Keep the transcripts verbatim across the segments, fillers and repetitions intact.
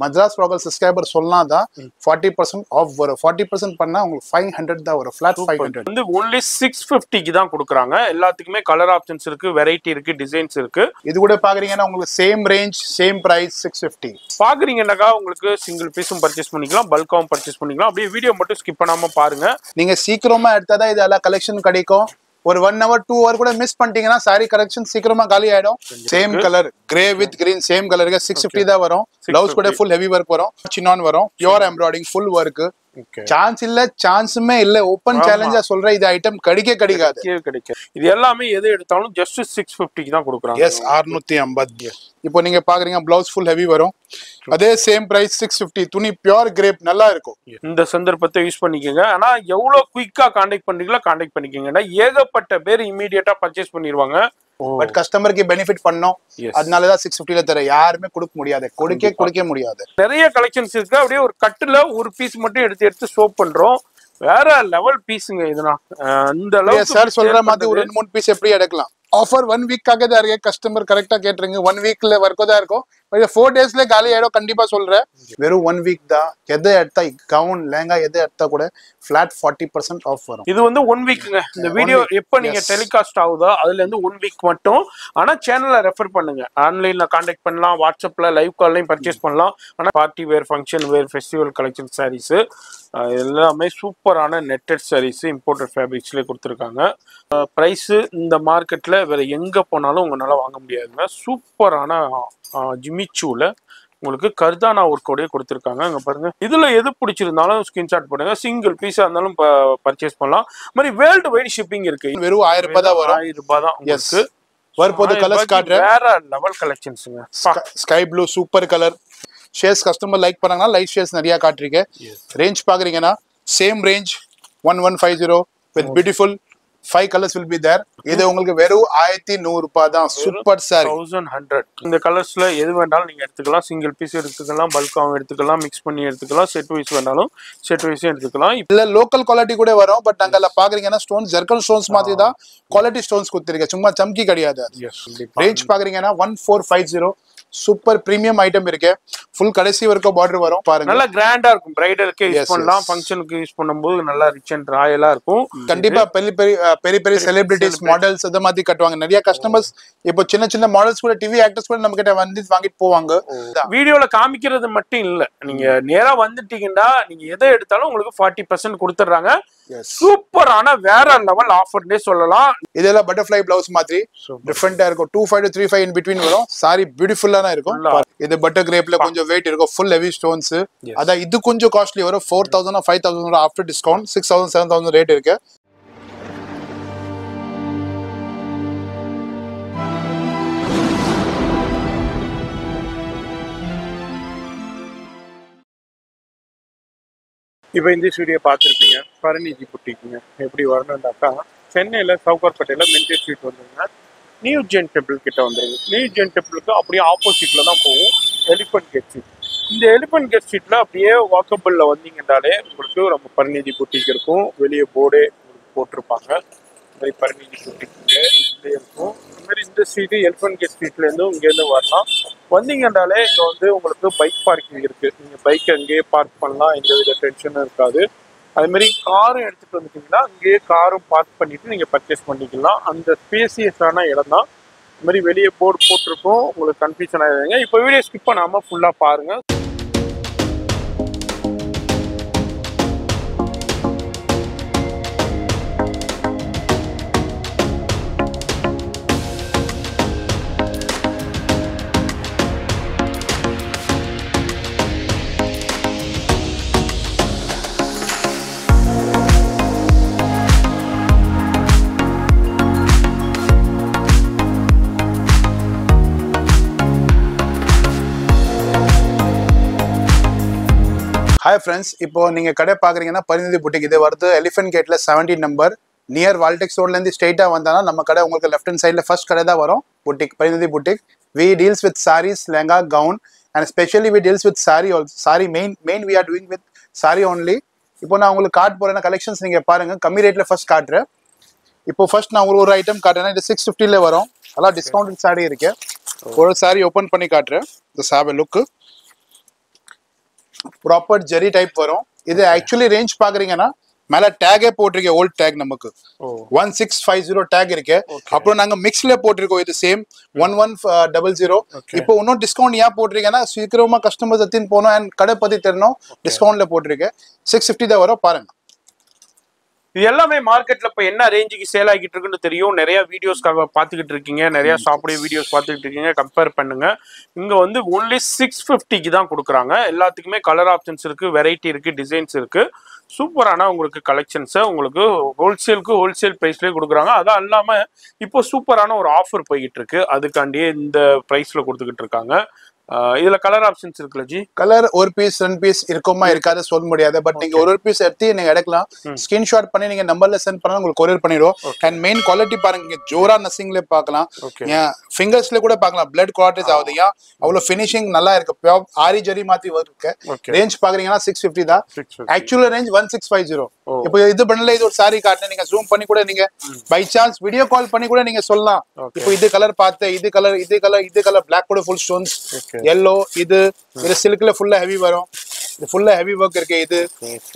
Madras Rogal subscriber solna forty percent off forty percent panna five hundred da flat five hundred. Only six fifty ki dhaan kudukranga. Color options irukku, variety irukku, designs irukku. Idu kuda paakreenga same range, same price six fifty. Paakreenga single piece purchase panikalam, bulk ah purchase panikalam. Abbi video mattum skip pannama paarenga. Neenga seekirama edutha da idala collection kadaikum. Or one hour, two hour kuda miss pantingana sari correction seekirama gali aidum. Same color, grey with green, same color six fifty da varum. Blouse kuda full heavy work varum, chinon varum, pure embroidering full work. Okay. Chance illa, chance me illa, open challenge solra idu item kadike kadikadu. Idu ellame edhu eduthalum just six fifty ku da kudukranga. Yes, six fifty. Ipo neenga paakreenga blouse full heavy varum. Adhe same price six fifty. Thuni pure grape nalla irukum. Indha sandarbatha use pannikeanga. Ana evlo quick ah contact pandrikla contact pannikeanga. Na yegapatta per immediate ah purchase panniruvanga. But customer ki benefit pannom. Adnala da six fifty la thara yarume kuduk mudiyadhu. Koduke koduke mudiyadhu. Neriya collections irukku. Abadiye or cut la or piece mattum eduthu eduthu soap pandrom. Vera level piece inga idana. Indha level sir solra mathi or two three piece eppadi edakalam. Offer one week kaga da irukke customer correct ah ketringa one week la work oda irukum but four days la gali aidom kandipa solra veru one week da edha edta gown lehenga edha edta kuda flat forty percent off varum idu vandu one week nga the video eppa neenga telecast avudha adula irund one week mattum ana channel la refer pannunga online la contact pannalam whatsapp la live call la purchase pannalam ana party wear function wear festival collection sarees ellame super ana netted sarees imported fabrics la kuduthirukanga price indha market la வேற எங்க போனாலும் உங்களால வாங்க முடியாதுங்க சூப்பரான Jimmy சூல உங்களுக்கு கர்தானா work ஓட கொடுத்திருக்காங்க அங்க பாருங்க இதுல எது பிடிச்சிருந்தாலும் ஸ்கிரீன்ஷாட் போடுங்க சிங்கிள் பீஸா இருந்தாலும் பர்சேஸ் பண்ணலாம் மாதிரி வேர்ல்ட் வைட் ஷிப்பிங் இருக்கு வெறும் ஆயிரம் ரூபாய் தான் வரும் ஆயிரம் ரூபாய் தான் உங்களுக்கு வரப்போது கலர்ஸ் காட்றேன் வேற லெவல் கலெக்ஷன்ஸ்ங்க sky blue super colour shares customer like பண்ணாங்கன்னா லைட் ஷேர்ஸ் நிறைய காட்றீங்க ரேஞ்ச் பாக்குறீங்கன்னா same range eleven fifty with beautiful five colors will be there. This is eleven hundred rupees. Super sari. eleven hundred. In the colors, you single piece, bulk, mix, set piece, set piece. Local quality, but you stones, zircon stones, quality stones. Range one four five zero. Super premium item full kadasi varku border varum paarenga nalla grand ah irukum bridal ku use pannalam function ku use pannumbodhu nalla rich and royal ah irukum kandipa peri peri peri celebrities models adha mathi kattuvaanga nariya customers ipo chinna chinna models kuda tv actors kuda namakitta vandhi vaangit povanga video la kaamikkiradhu mattum illa neenga nera vandittinga neenga edha eduthalum ungalku forty percent kuduthurranga super ana vera level offer ne sollalam idella butterfly blouse mathiri different ah irukum two five to three five in between varum saree beautiful ah This butter grape la konja weight iruko full heavy stones adha idu konja costly varu four thousand or five thousand after discount six thousand seven thousand rate iruke If in this video paathirupinga Parinidhi Boutique inga eppadi varanundaka Chennai la Saukarpet la men's street vandunga New Jain Temple kitta vandrunga New Jain Temple ku appadi opposite la dhaan povum Elephant Gate இந்த Elephant Gate street la appadiye walkable la vandingaale ungalku romba Parinidhi Boutique irukum veliye board potirupanga indha Parinidhi Boutique inga irukum indha indha street Elephant Gate street la irundhu inge irundhu varalam vandingaale inga vandu ungalku bike parking irukku neenga bike ange park pannalam indha vida tension irukadu அதே மாதிரி car எடுத்துட்டு வந்துட்டீங்கன்னா அங்கேயே காரும் park பண்ணிட்டு நீங்க purchase பண்ணிக்கலாம் அந்த ஸ்பேசியஸான இடம் தான் இந்த மாதிரி வெளியே போர்ட் போட்டுருக்கோம் உங்களுக்கு கன்ஃபியூஷன் ஆயிடுங்க இப்போ வீடியோ ஸ்கிப் பண்ணாம ஃபுல்லா பாருங்க Hi friends, இப்போ நீங்க கடை பாக்குறீங்கன்னா பரிநிதி புட்டிக் இது வருது எலிஃபன்ட் கேட்ல seventeen number நியர் வால்டெக்ஸ் ரோட்ல இருந்து ஸ்ட்ரைட்டா வந்தானா நம்ம கடை உங்களுக்கு லெஃப்ட் ஹேண்ட் சைடுல ஃபர்ஸ்ட் கடை தான் வரும் boutique பரிநிதி boutique we deals with sarees lehenga gown and especially we deals with saree also saree main main we are doing with saree only இப்போ நான் உங்களுக்கு காட் போறேனா கலெக்ஷன்ஸ் நீங்க பாருங்க கம்மி ரேட்ல ஃபர்ஸ்ட் காட்றேன் இப்போ ஃபர்ஸ்ட் நான் ஒரு ஒரு ஐட்டம் காட்றேனா இது six fifty ல வரும் நல்லா டிஸ்கவுண்டட் saree இருக்கு ஒரு saree ஓபன் பண்ணி காட்றேன் this have a look proper jerry type varum. This actually range paakreenga mala tag e potirke old tag namakku one six five zero tag irukke appo naanga mix la potirko idu same one one zero zero ipo unno discount ya potirke na seekravama customers athin ponu and kada pathi terno discount la potirke six fifty da varu paaranga. எல்லாமே மார்க்கெட்ல இப்ப என்ன ரேஞ்சுக்கு sale ஆகிட்டு இருக்குன்னு தெரியும். நிறைய videos பாத்துக்கிட்டு இருக்கீங்க, நிறைய சாப்பிட வீடியோஸ் பாத்துக்கிட்டு இருக்கீங்க. கம்பேர் பண்ணுங்க. இங்க வந்து only six fifty க்கு தான் கொடுக்குறாங்க. எல்லாத்துக்குமே கலர் ஆப்ஷன்ஸ் இருக்கு, வெரைட்டி இருக்கு, டிசைன்ஸ் இருக்கு. சூப்பரான உங்களுக்கு கலெக்ஷன்ஸை உங்களுக்கு ஹோல்சேலுக்கு ஹோல்சேல் ப்ரைஸ்லேயே கொடுக்குறாங்க. அதான் இல்லாமல் இப்போ சூப்பரான ஒரு ஆஃபர் போய்கிட்டு இருக்கு, அதுக்காண்டியே இந்த ப்ரைஸில் கொடுத்துக்கிட்டு இருக்காங்க. இதுல கலர் ஆப்ஷன்ஸ் இருக்குல்ல ஜி, கலர் ஒரு பீஸ் ரெண்டு பீஸ் இருக்குமா இருக்காது சொல்ல முடியாது. பட் நீங்க ஒரு ஒரு பீஸ் எடுத்து நீங்க எடுக்கலாம். ஸ்கிரீன்ஷாட் பண்ணி நீங்க நம்பர்ல சென்ட் பண்ணா உங்களுக்கு கொரியர் பண்ணிடுவோம். அண்ட் மெயின் குவாலிட்டி பாருங்க, ஜோரா நசிங்ல பார்க்கலாம், ஃபிங்கர்ஸ்ல கூட பார்க்கலாம், பிளட் குவாலிட்டிஸ் ஆகுது. ஏன் அவ்வளவு ஃபினிஷிங் நல்லா இருக்கு, ஆரி ஜரி மாதிரி இருக்கு. ரேஞ்ச் பாக்குறீங்கன்னா சிக்ஸ் பிப்டி தான். Actual range one six five zero. இப்போ இது பண்ணல, இது ஒரு சாரி காட்டு, நீங்க ஜூம் பண்ணி கூட நீங்க பை சான்ஸ் வீடியோ கால் பண்ணி கூட நீங்க சொல்லலாம். இப்போ இது கலர் பார்த்து, இது கலர் இது கலர் இது கலர் பிளாக் கூட ஃபுல் ஸ்டோன்ஸ், yellow இது இது சில்க்ல ஃபுல்லா ஹெவி வரும், இது ஃபுல்லா ஹெவி வர்க் இருக்கு, இது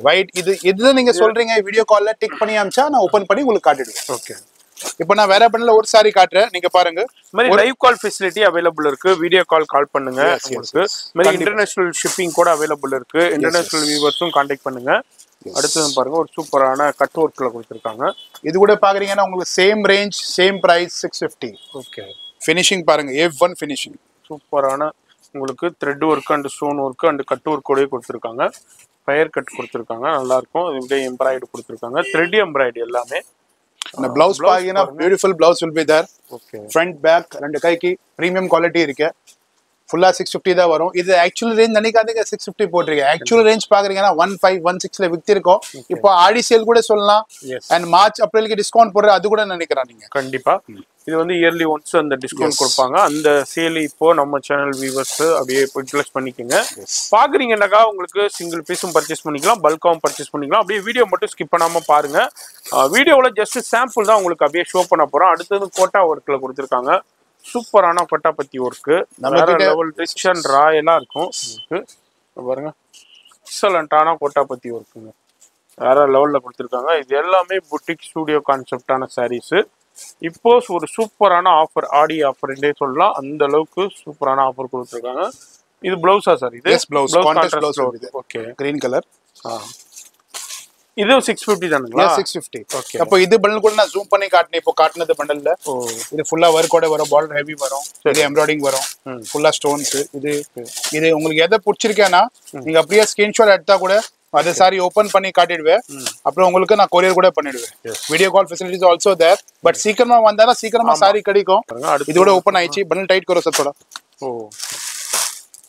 ஒயிட், இது எது நீங்க சொல்றீங்க வீடியோ கால்ல டிக் பண்ணி அம்சா நான் ஓபன் பண்ணி உங்களுக்கு காட்டிடுவேன். ஓகே, இப்போ நான் வேற பண்ணல ஒரு சாரி காட்றேன், நீங்க பாருங்க. மாதிரி லைவ் கால் ஃபெசிலிட்டி அவேலபிள் இருக்கு, வீடியோ கால் கால் பண்ணுங்க. உங்களுக்கு மாதிரி இன்டர்நேஷனல் ஷிப்பிங் கூட அவேலபிள் இருக்கு. இன்டர்நேஷனல் வியூவர்ஸும் கான்டாக்ட் பண்ணுங்க. அடுத்து பாருங்க, ஒரு சூப்பரான கட் வொர்க்ல கொடுத்திருக்காங்க. இது கூட பாக்குறீங்கன்னா உங்களுக்கு same range same price six fifty. Okay, finishing பாருங்க, F one ஃபினிஷிங் சூப்பரான உங்களுக்கு thread work and stone work and cut work கூடவே கொடுத்துருக்காங்க. ஃபயர் கட் கொடுத்துருக்காங்க, நல்லா இருக்கும். இப்படியே எம்ப்ராய்டு கொடுத்துருக்காங்க, த்ரெட் எம்ப்ராய்டு எல்லாமே. இந்த பிளவுஸ் பாத்தீங்கன்னா beautiful blouse will be there. Okay, front back ரெண்டு கைக்கு பிரீமியம் குவாலிட்டி இருக்கு. ஃபுல்லா six fifty தான் வரும். இது ஆக்சுவல் ரேஞ்ச் நினைக்காதீங்க six fifty போட்டிருக்கீங்க. ஆக்சுவல் ரேஞ்ச் பாக்குறீங்கன்னா one five one six ல வித்திருக்கோம். இப்போ ஆடி சேல் கூட சொல்லலாம். அண்ட் மார்ச் ஏப்ரலுக்கு டிஸ்கவுண்ட் போடுற அது கூட நினைக்கிறேன் நீங்க கண்டிப்பா. இது வந்து இயர்லி ஒன்ஸ் அந்த டிஸ்கவுண்ட் கொடுப்பாங்க. அந்த சேல் இப்போ நம்ம சேனல் வியூவர்ஸ் அப்படியே யூட்டிலைஸ் பண்ணிக்கோங்க. பாக்குறீங்கன்னாக்கா உங்களுக்கு சிங்கிள் பீஸும் பர்ச்சேஸ் பண்ணிக்கலாம், பல்காவும் பர்ச்சேஸ் பண்ணிக்கலாம். அப்படியே வீடியோ மட்டும் ஸ்கிப் பண்ணாம பாருங்க. வீடியோவில் ஜஸ்ட் சாம்பிள் தான் உங்களுக்கு அப்படியே ஷோ பண்ண போறோம். அடுத்தது கோட்டா ஒர்க்ல கொடுத்துருக்காங்க, சூப்பரான கோட்டா பத்தி ஒர்க்கு, ராயெல்லாம் இருக்கும். பாருங்க, எக்ஸலண்டான கோட்டா பத்தி ஒர்க்குங்க, வேற லெவல்ல கொடுத்துருக்காங்க. இது எல்லாமே புட்டிக் ஸ்டூடியோ கான்செப்டான சாரீஸ். இப்போ ஒரு சூப்பரான ஆஃபர், ஆடி ஆஃபர்ன்றே சொல்லலாம். அந்த அளவுக்கு சூப்பரான ஆஃபர் கொடுத்துருக்காங்க. இது பிளவுஸா சார்? இது பிளவுஸ், கான்ட்ராஸ்ட் பிளவுஸ் வருது. Okay, green colour. இது six fifty தானுங்களா? six fifty. ஓகே, அப்போ இது பண்டல் கூட நான் ஜூம் பண்ணி காட்டனே. இப்போ காட்டனது பண்டல்ல இது ஃபுல்லா வர்க்கோட வரும், border heavy வரும், இது எம்ப்ராய்டிங் வரும், ஃபுல்லா ஸ்டோன்ஸ். இது இது உங்களுக்கு எதை பிடிச்சிருக்கேன்னா நீங்க அப்படியே ஸ்கிரீன்ஷாட் எடுத்தா கூட அதே சாரி ஓபன் பண்ணி காட்டிடுவேன். அப்புறம் உங்களுக்கு நான் கொரியர் கூட பண்ணிடுவேன். Video call facilities also there. But சீக்கிரமா வந்தானா சீக்கிரமா சாரி கிடைக்கும். இதோட ஓபன் ஆயிச்சு, பண்டல் டைட் கரோ சத்தோட. ஓ,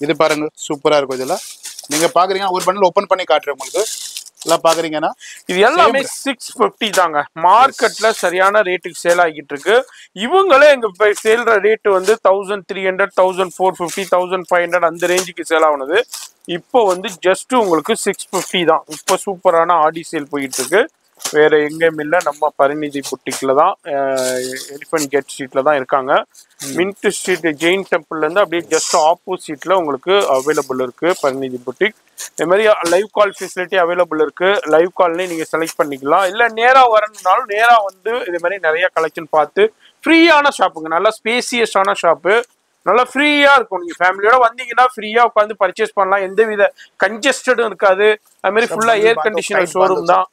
இது பாருங்க, சூப்பரா இருக்கும். இதெல்லாம் நீங்க பாக்குறீங்க, ஒரு பண்டல் ஓபன் பண்ணி காட்டுறேன் உங்களுக்கு. எல்லாம் பாக்குறீங்கன்னா இது எல்லாமே சிக்ஸ் பிப்டி தாங்க. மார்க்கெட்ல சரியான ரேட்டுக்கு சேல் ஆகிட்டு இருக்கு. இவங்களே எங்க சேல்ற ரேட்டு வந்து thousand three hundred thousand four fifty thousand five hundred அந்த ரேஞ்சுக்கு சேல் ஆகுனது இப்போ வந்து ஜஸ்ட் உங்களுக்கு சிக்ஸ் பிப்டி தான். இப்போ சூப்பரான ஆடி சேல் போயிட்டு இருக்கு. வேற எங்கேயும் இல்லை, நம்ம பரிநிதி புட்டிக்ல தான், எலிஃபென்ட் கேட் ஸ்ட்ரீட்ல தான் இருக்காங்க. மின்ட் ஸ்ட்ரீட் ஜெயின் டெம்பிள்ல இருந்து அப்படியே ஜஸ்ட் ஆப்போசிட்ல உங்களுக்கு அவைலபிள் இருக்கு பரிநிதி புட்டிக். இது மாதிரி லைவ் கால் ஃபெசிலிட்டி அவைலபிள் இருக்கு. லைவ் கால்லையும் நீங்க செலக்ட் பண்ணிக்கலாம். இல்லை நேராக வரணும்னாலும் நேராக வந்து இது மாதிரி நிறைய கலெக்ஷன் பார்த்து ஃப்ரீயான ஷாப்புங்க, நல்லா ஸ்பேசியஸான ஷாப்பு, நல்லா ஃப்ரீயா இருக்கும். நீங்க ஃபேமிலியோட வந்தீங்கன்னா ஃப்ரீயா உட்காந்து பர்ச்சேஸ் பண்ணலாம். எந்தவித கன்ஜஸ்டடும் இருக்காது. அது மாதிரி ஃபுல்லா ஏர் கண்டிஷனர் ஷோரூம் தான்.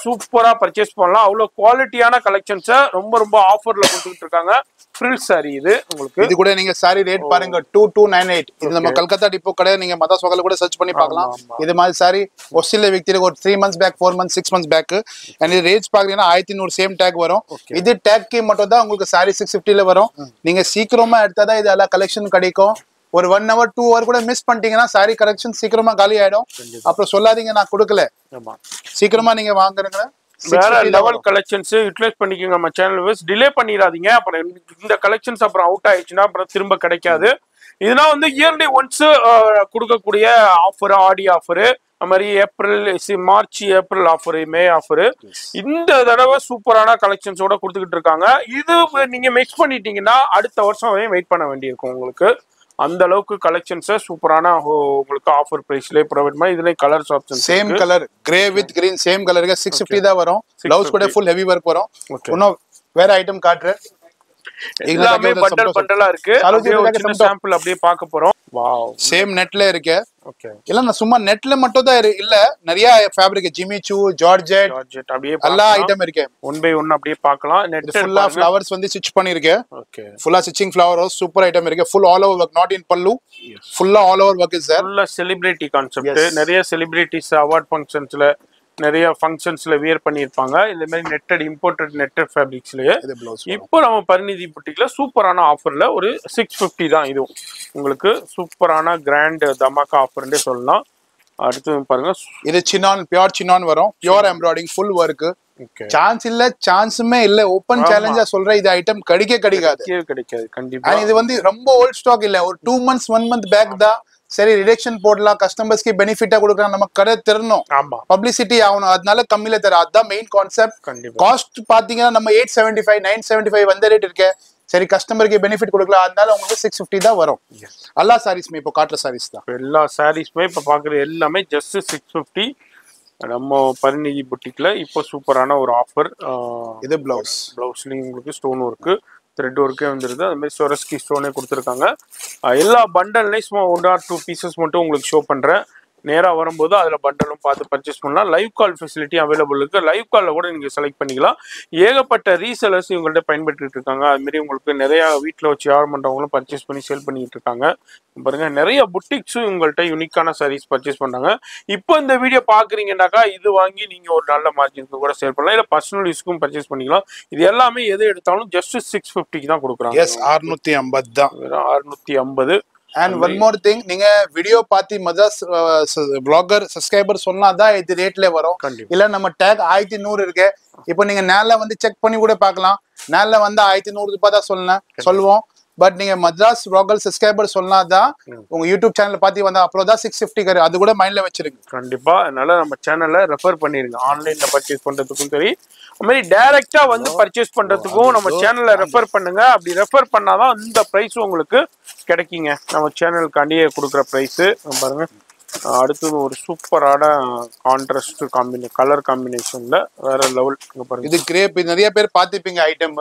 சூப்பராக பர்ச்சேஸ் பண்ணலாம். அவ்வளோ குவாலிட்டியான கலெக்ஷன்ஸை ரொம்ப ரொம்ப ஆஃபரில் கொடுத்துட்டு இருக்காங்க. ஃப்ரில் சாரி இது உங்களுக்கு. இது கூட நீங்க சாரி ரேட் பாருங்க two two nine eight. இது நம்ம கல்கத்தா டிப்போ கடை, நீங்க மதா சோகல கூட சர்ச் பண்ணி பார்க்கலாம். இது மாதிரி சாரி ஒஸ்டில விக்திருக்கு ஒரு three months back four months six months back. And இது ரேட்ஸ் பாக்குறீங்கன்னா ஆயிரத்தி நூறு சேம் டேக் வரும். இது டேக்கு மட்டும் தான் உங்களுக்கு சாரி சிக்ஸ் பிப்டில வரும். நீங்க சீக்கிரமா எடுத்தாதான் இது எல்லாம் கலெக்ஷன் கிடைக்கும். ஒரு ஒன் ஹவர் டூ ஹவர் கூட மிஸ் பண்ணிட்டீங்கன்னா சாரி கலெக்ஷன் சீக்கிரமா காலி ஆயிடும். அப்புறம் சொல்லாதீங்க நான் கொடுக்கல. சீக்கிரமா நீங்க வாங்குறீங்க. வேற லெவல் கலெக்ஷன்ஸ் யூட்டிலைஸ் பண்ணிக்கோங்க. நம்ம சேனல் டிலே பண்ணிடாதீங்க. அப்புறம் இந்த கலெக்ஷன்ஸ் அப்புறம் அவுட் ஆயிடுச்சுன்னா அப்புறம் திரும்ப கிடைக்காது. இதுனா வந்து இயர்லி ஒன்ஸ் கொடுக்கக்கூடிய ஆஃபர், ஆடி ஆஃபரு, அது மாதிரி April March April offer, May offer. இந்த தடவை சூப்பரான கலெக்ஷன்ஸோட கொடுத்துக்கிட்டு இருக்காங்க. இது நீங்க மிக்ஸ் பண்ணிட்டீங்கன்னா அடுத்த வருஷம் வெயிட் பண்ண வேண்டியிருக்கும் உங்களுக்கு. அந்த அளவுக்கு கலெக்ஷன்ஸ் சூப்பரான உங்களுக்கு ஆஃபர் பிரைஸ்லயே ப்ரொவைட் பண்ணி இதுல colours options same colour grey with green same கலருக்கு six fifty தான் வரும். ப்ளவுஸ் கூட ஃபுல் ஹெவி வர்க் வரும். இன்னும் வேற ஐட்டம் காட்றேன். எல்லாமே பண்டல் பண்டலா இருக்கு. ஒரு சாம்பிள் அப்படியே பார்க்க போறோம். வாவ் சேம் நெட்ல இருக்கு. ஓகே இல்ல நான் சும்மா நெட்ல மட்டும் தான் இல்ல நிறைய fabric Jimmy Choo georgette georgette அப்படியே எல்லா ஐட்டம் இருக்கு. one by one அப்படியே பார்க்கலாம். நெட் ஃபுல்லா ஃப்ளவர்ஸ் வந்து ஸ்டிட்ச் பண்ணிருக்கே. ஓகே ஃபுல்லா ஸ்டிச்சிங் ஃப்ளவர்ஸ் சூப்பர் ஐட்டம் இருக்கு. Full all over work not in pallu. ஃபுல்லா all over work is there. ஃபுல்லா செலிபிரிட்டி கான்செப்ட். நிறைய செலிபிரிட்டிஸ் அவார்ட் ஃபங்க்ஷன்ஸ்ல நிறைய ஃபங்க்ஷன்ஸ்ல வியர் பண்ணிருப்பாங்க. இந்த மாதிரி நெட்டட் இம்போர்ட்டட் நெட்டட் ஃபேப்ரிக்ஸ்லயே இப்போ நம்ம பரிநிதி புட்டிக்ல சூப்பரான ஆஃபர்ல ஒரு சிக்ஸ் ஃபிஃப்டி தான் இதுவும் உங்களுக்கு சூப்பரான கிராண்ட் தமாக்கா ஆஃபர்ன்றே சொல்லலாம். அடுத்து பாருங்க இது சின்னான் பியூர் சின்னான் வரும். Pure embroidering full work. Chance இல்ல சான்ஸுமே இல்ல. ஓபன் சேலஞ்சா சொல்ற இது ஐட்டம் கிடைக்க கிடைக்காது கிடைக்காது கண்டிப்பா. இது வந்து ரொம்ப ஓல்ட் ஸ்டாக் இல்ல. ஒரு two months one month back தான். சரி ரிடக்ஷன் போடலாம் கஸ்டமர்ஸ்க்கு பெனிஃபிட்டா கொடுக்கலாம். நம்ம கடை திறனும் பப்ளிசிட்டி ஆகணும் அதனால கம்மியில தர அதுதான் மெயின் கான்செப்ட். காஸ்ட் பாத்தீங்கன்னா நம்ம eight seventy five nine seventy five வந்த ரேட் இருக்கு. சரி கஸ்டமருக்கு பெனிஃபிட் கொடுக்கலாம் அதனால உங்களுக்கு சிக்ஸ் ஃபிஃப்டி தான் வரும். எல்லா சாரீஸ்மே இப்போ காட்டுற சாரீஸ் தான். எல்லா சாரீஸ்மே இப்போ பாக்குற எல்லாமே ஜஸ்ட் சிக்ஸ் ஃபிஃப்டி நம்ம பரிநிதி புட்டிக்ல இப்போ சூப்பரான ஒரு ஆஃபர். இது பிளவுஸ் பிளவுஸ்லயும் உங்களுக்கு ஸ்டோன் ஒர்க்கு த்ரெட் ஒர்க்கே வந்துருது. அது மாதிரி ஸ்வரஸ்கி ஸ்டோனே கொடுத்துருக்காங்க. எல்லா பண்டல்லையும் சும்மா ஒன் ஆர் டூ பீசஸ் மட்டும் உங்களுக்கு ஷோ பண்ணுறேன். நேராக வரும்போது அதில் பண்டலும் பார்த்து பர்ச்சேஸ் பண்ணலாம். லைவ் கால் ஃபெசிலிட்டி அவைலபிள் இருக்குது. லைவ் காலில் கூட நீங்கள் செலக்ட் பண்ணிக்கலாம். ஏகப்பட்ட ரீசெலர்ஸ் இவங்கள்ட்ட பயன்பட்டுக்கிட்டு இருக்காங்க. அதுமாரி உங்களுக்கு நிறையா வீட்டில் வச்சு யார் பண்ணுறவங்களும் பர்ச்சேஸ் பண்ணி சேல் பண்ணிக்கிட்டு இருக்காங்க. பாருங்கள் நிறைய புட்டிக்ஸும் இவங்கள்ட்ட யூனிக்கான சாரீஸ் பர்ச்சேஸ் பண்ணாங்க. இப்போ இந்த வீடியோ பார்க்குறீங்கன்னாக்கா இது வாங்கி நீங்கள் ஒரு நல்ல மார்ஜினுக்கு கூட சேல் பண்ணலாம். இல்லை பர்சனல் யூஸ்க்கும் பர்ச்சேஸ் பண்ணிக்கலாம். இது எல்லாமே எது எடுத்தாலும் ஜஸ்ட் சிக்ஸ் ஃபிஃப்டிக்கு தான் கொடுக்குறாங்க. எஸ் அறுநூத்தி ஐம்பது தான். அறுநூத்தி ஐம்பது. And one more thing, நீங்க வீடியோ பாத்தி மதர்ஸ் ப்ளாகர் சப்ஸ்கிரைபர் சொன்னாதான் இது ரேட்ல வரும். இல்ல நம்ம டேக் ஆயிரத்தி நூறு இருக்கு. இப்போ நீங்க நேரில் வந்து செக் பண்ணி கூட பாக்கலாம். நேரில் வந்து ஆயிரத்தி நூறு ரூபாய் தான் சொல்லணும் சொல்லுவோம். பட் நீங்க மதர்ஸ் ப்ளாகர் சப்ஸ்கிரைபர் சொன்னாதான் உங்க யூடியூப் சேனல் பாத்தி வந்தா அப்புறம் தான் சிக்ஸ் ஃபிஃப்டி கரு. அது கூட மைண்ட்ல வச்சிருங்க கண்டிப்பா. அதனால நம்ம சேனல்ல ரெஃபர் பண்ணிருங்க. ஆன்லைன்ல பர்ச்சேஸ் பண்றதுக்கும் சரி டைரக்டா வந்து பர்ச்சேஸ் பண்றதுக்கும் நம்ம சேனல்ல ரெஃபர் பண்ணுங்க. அப்படி ரெஃபர் பண்ணாதான் இந்த பிரைஸ் உங்களுக்கு கிடைக்குங்க. நம்ம சேனலுக்காண்டியே கொடுக்குற ப்ரைஸு பாருங்க. அடுத்தது ஒரு சூப்பரான கான்ட்ராஸ்ட் காம்பினே கலர் காம்பினேஷன்ல வேற லெவல் பாருங்க. இது கிரேப். நிறைய பேர் பார்த்துப்பீங்க ஐட்டம்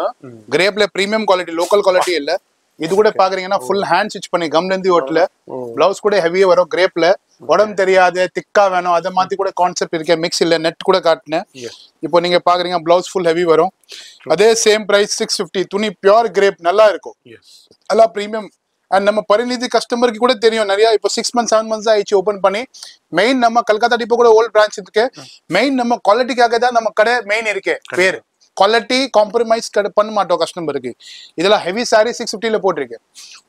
கிரேப்ல பிரீமியம் குவாலிட்டி லோக்கல் குவாலிட்டி இல்ல. இது கூட பாக்குறீங்கன்னா ஃபுல் ஹேண்ட் ஸ்டிச் பண்ணி கம்லந்தி ஓட்டல பிளவுஸ் கூட ஹெவியா வரும். கிரேப்ல உடம்பு தெரியாது திக்கா வேணும் அதை மாதிரி கூட கான்செப்ட் இருக்கு. மிக்ஸ் இல்ல நெட் கூட காட்டினேன். இப்போ நீங்க பாக்குறீங்க பிளவுஸ் ஃபுல் ஹெவி வரும். அதே சேம் பிரைஸ் சிக்ஸ் பிப்டி. துணி பியூர் கிரேப் நல்லா இருக்கும். நல்லா பிரீமியம். அண்ட் நம்ம பரிநிதி கஸ்டமருக்கு கூட தெரியும் நிறைய. இப்போ சிக்ஸ் மந்த்ஸ் செவன் மந்த்ஸ் ஆயிடுச்சு ஓப்பன் பண்ணி. மெயின் நம்ம கல்கத்தா டிப்போ கூட ஓல்ட் பிரான்ச் இருக்கு. மெயின் நம்ம குவாலிட்டிக்காக தான் நம்ம கடை மெயின் இருக்கு. பேர் குவாலிட்டி காம்ப்ரமைஸ் பண்ண மாட்டோம் கஸ்டமருக்கு. இதெல்லாம் ஹெவி சாரி சிக்ஸ் ஃபிஃப்டில போட்டிருக்கு.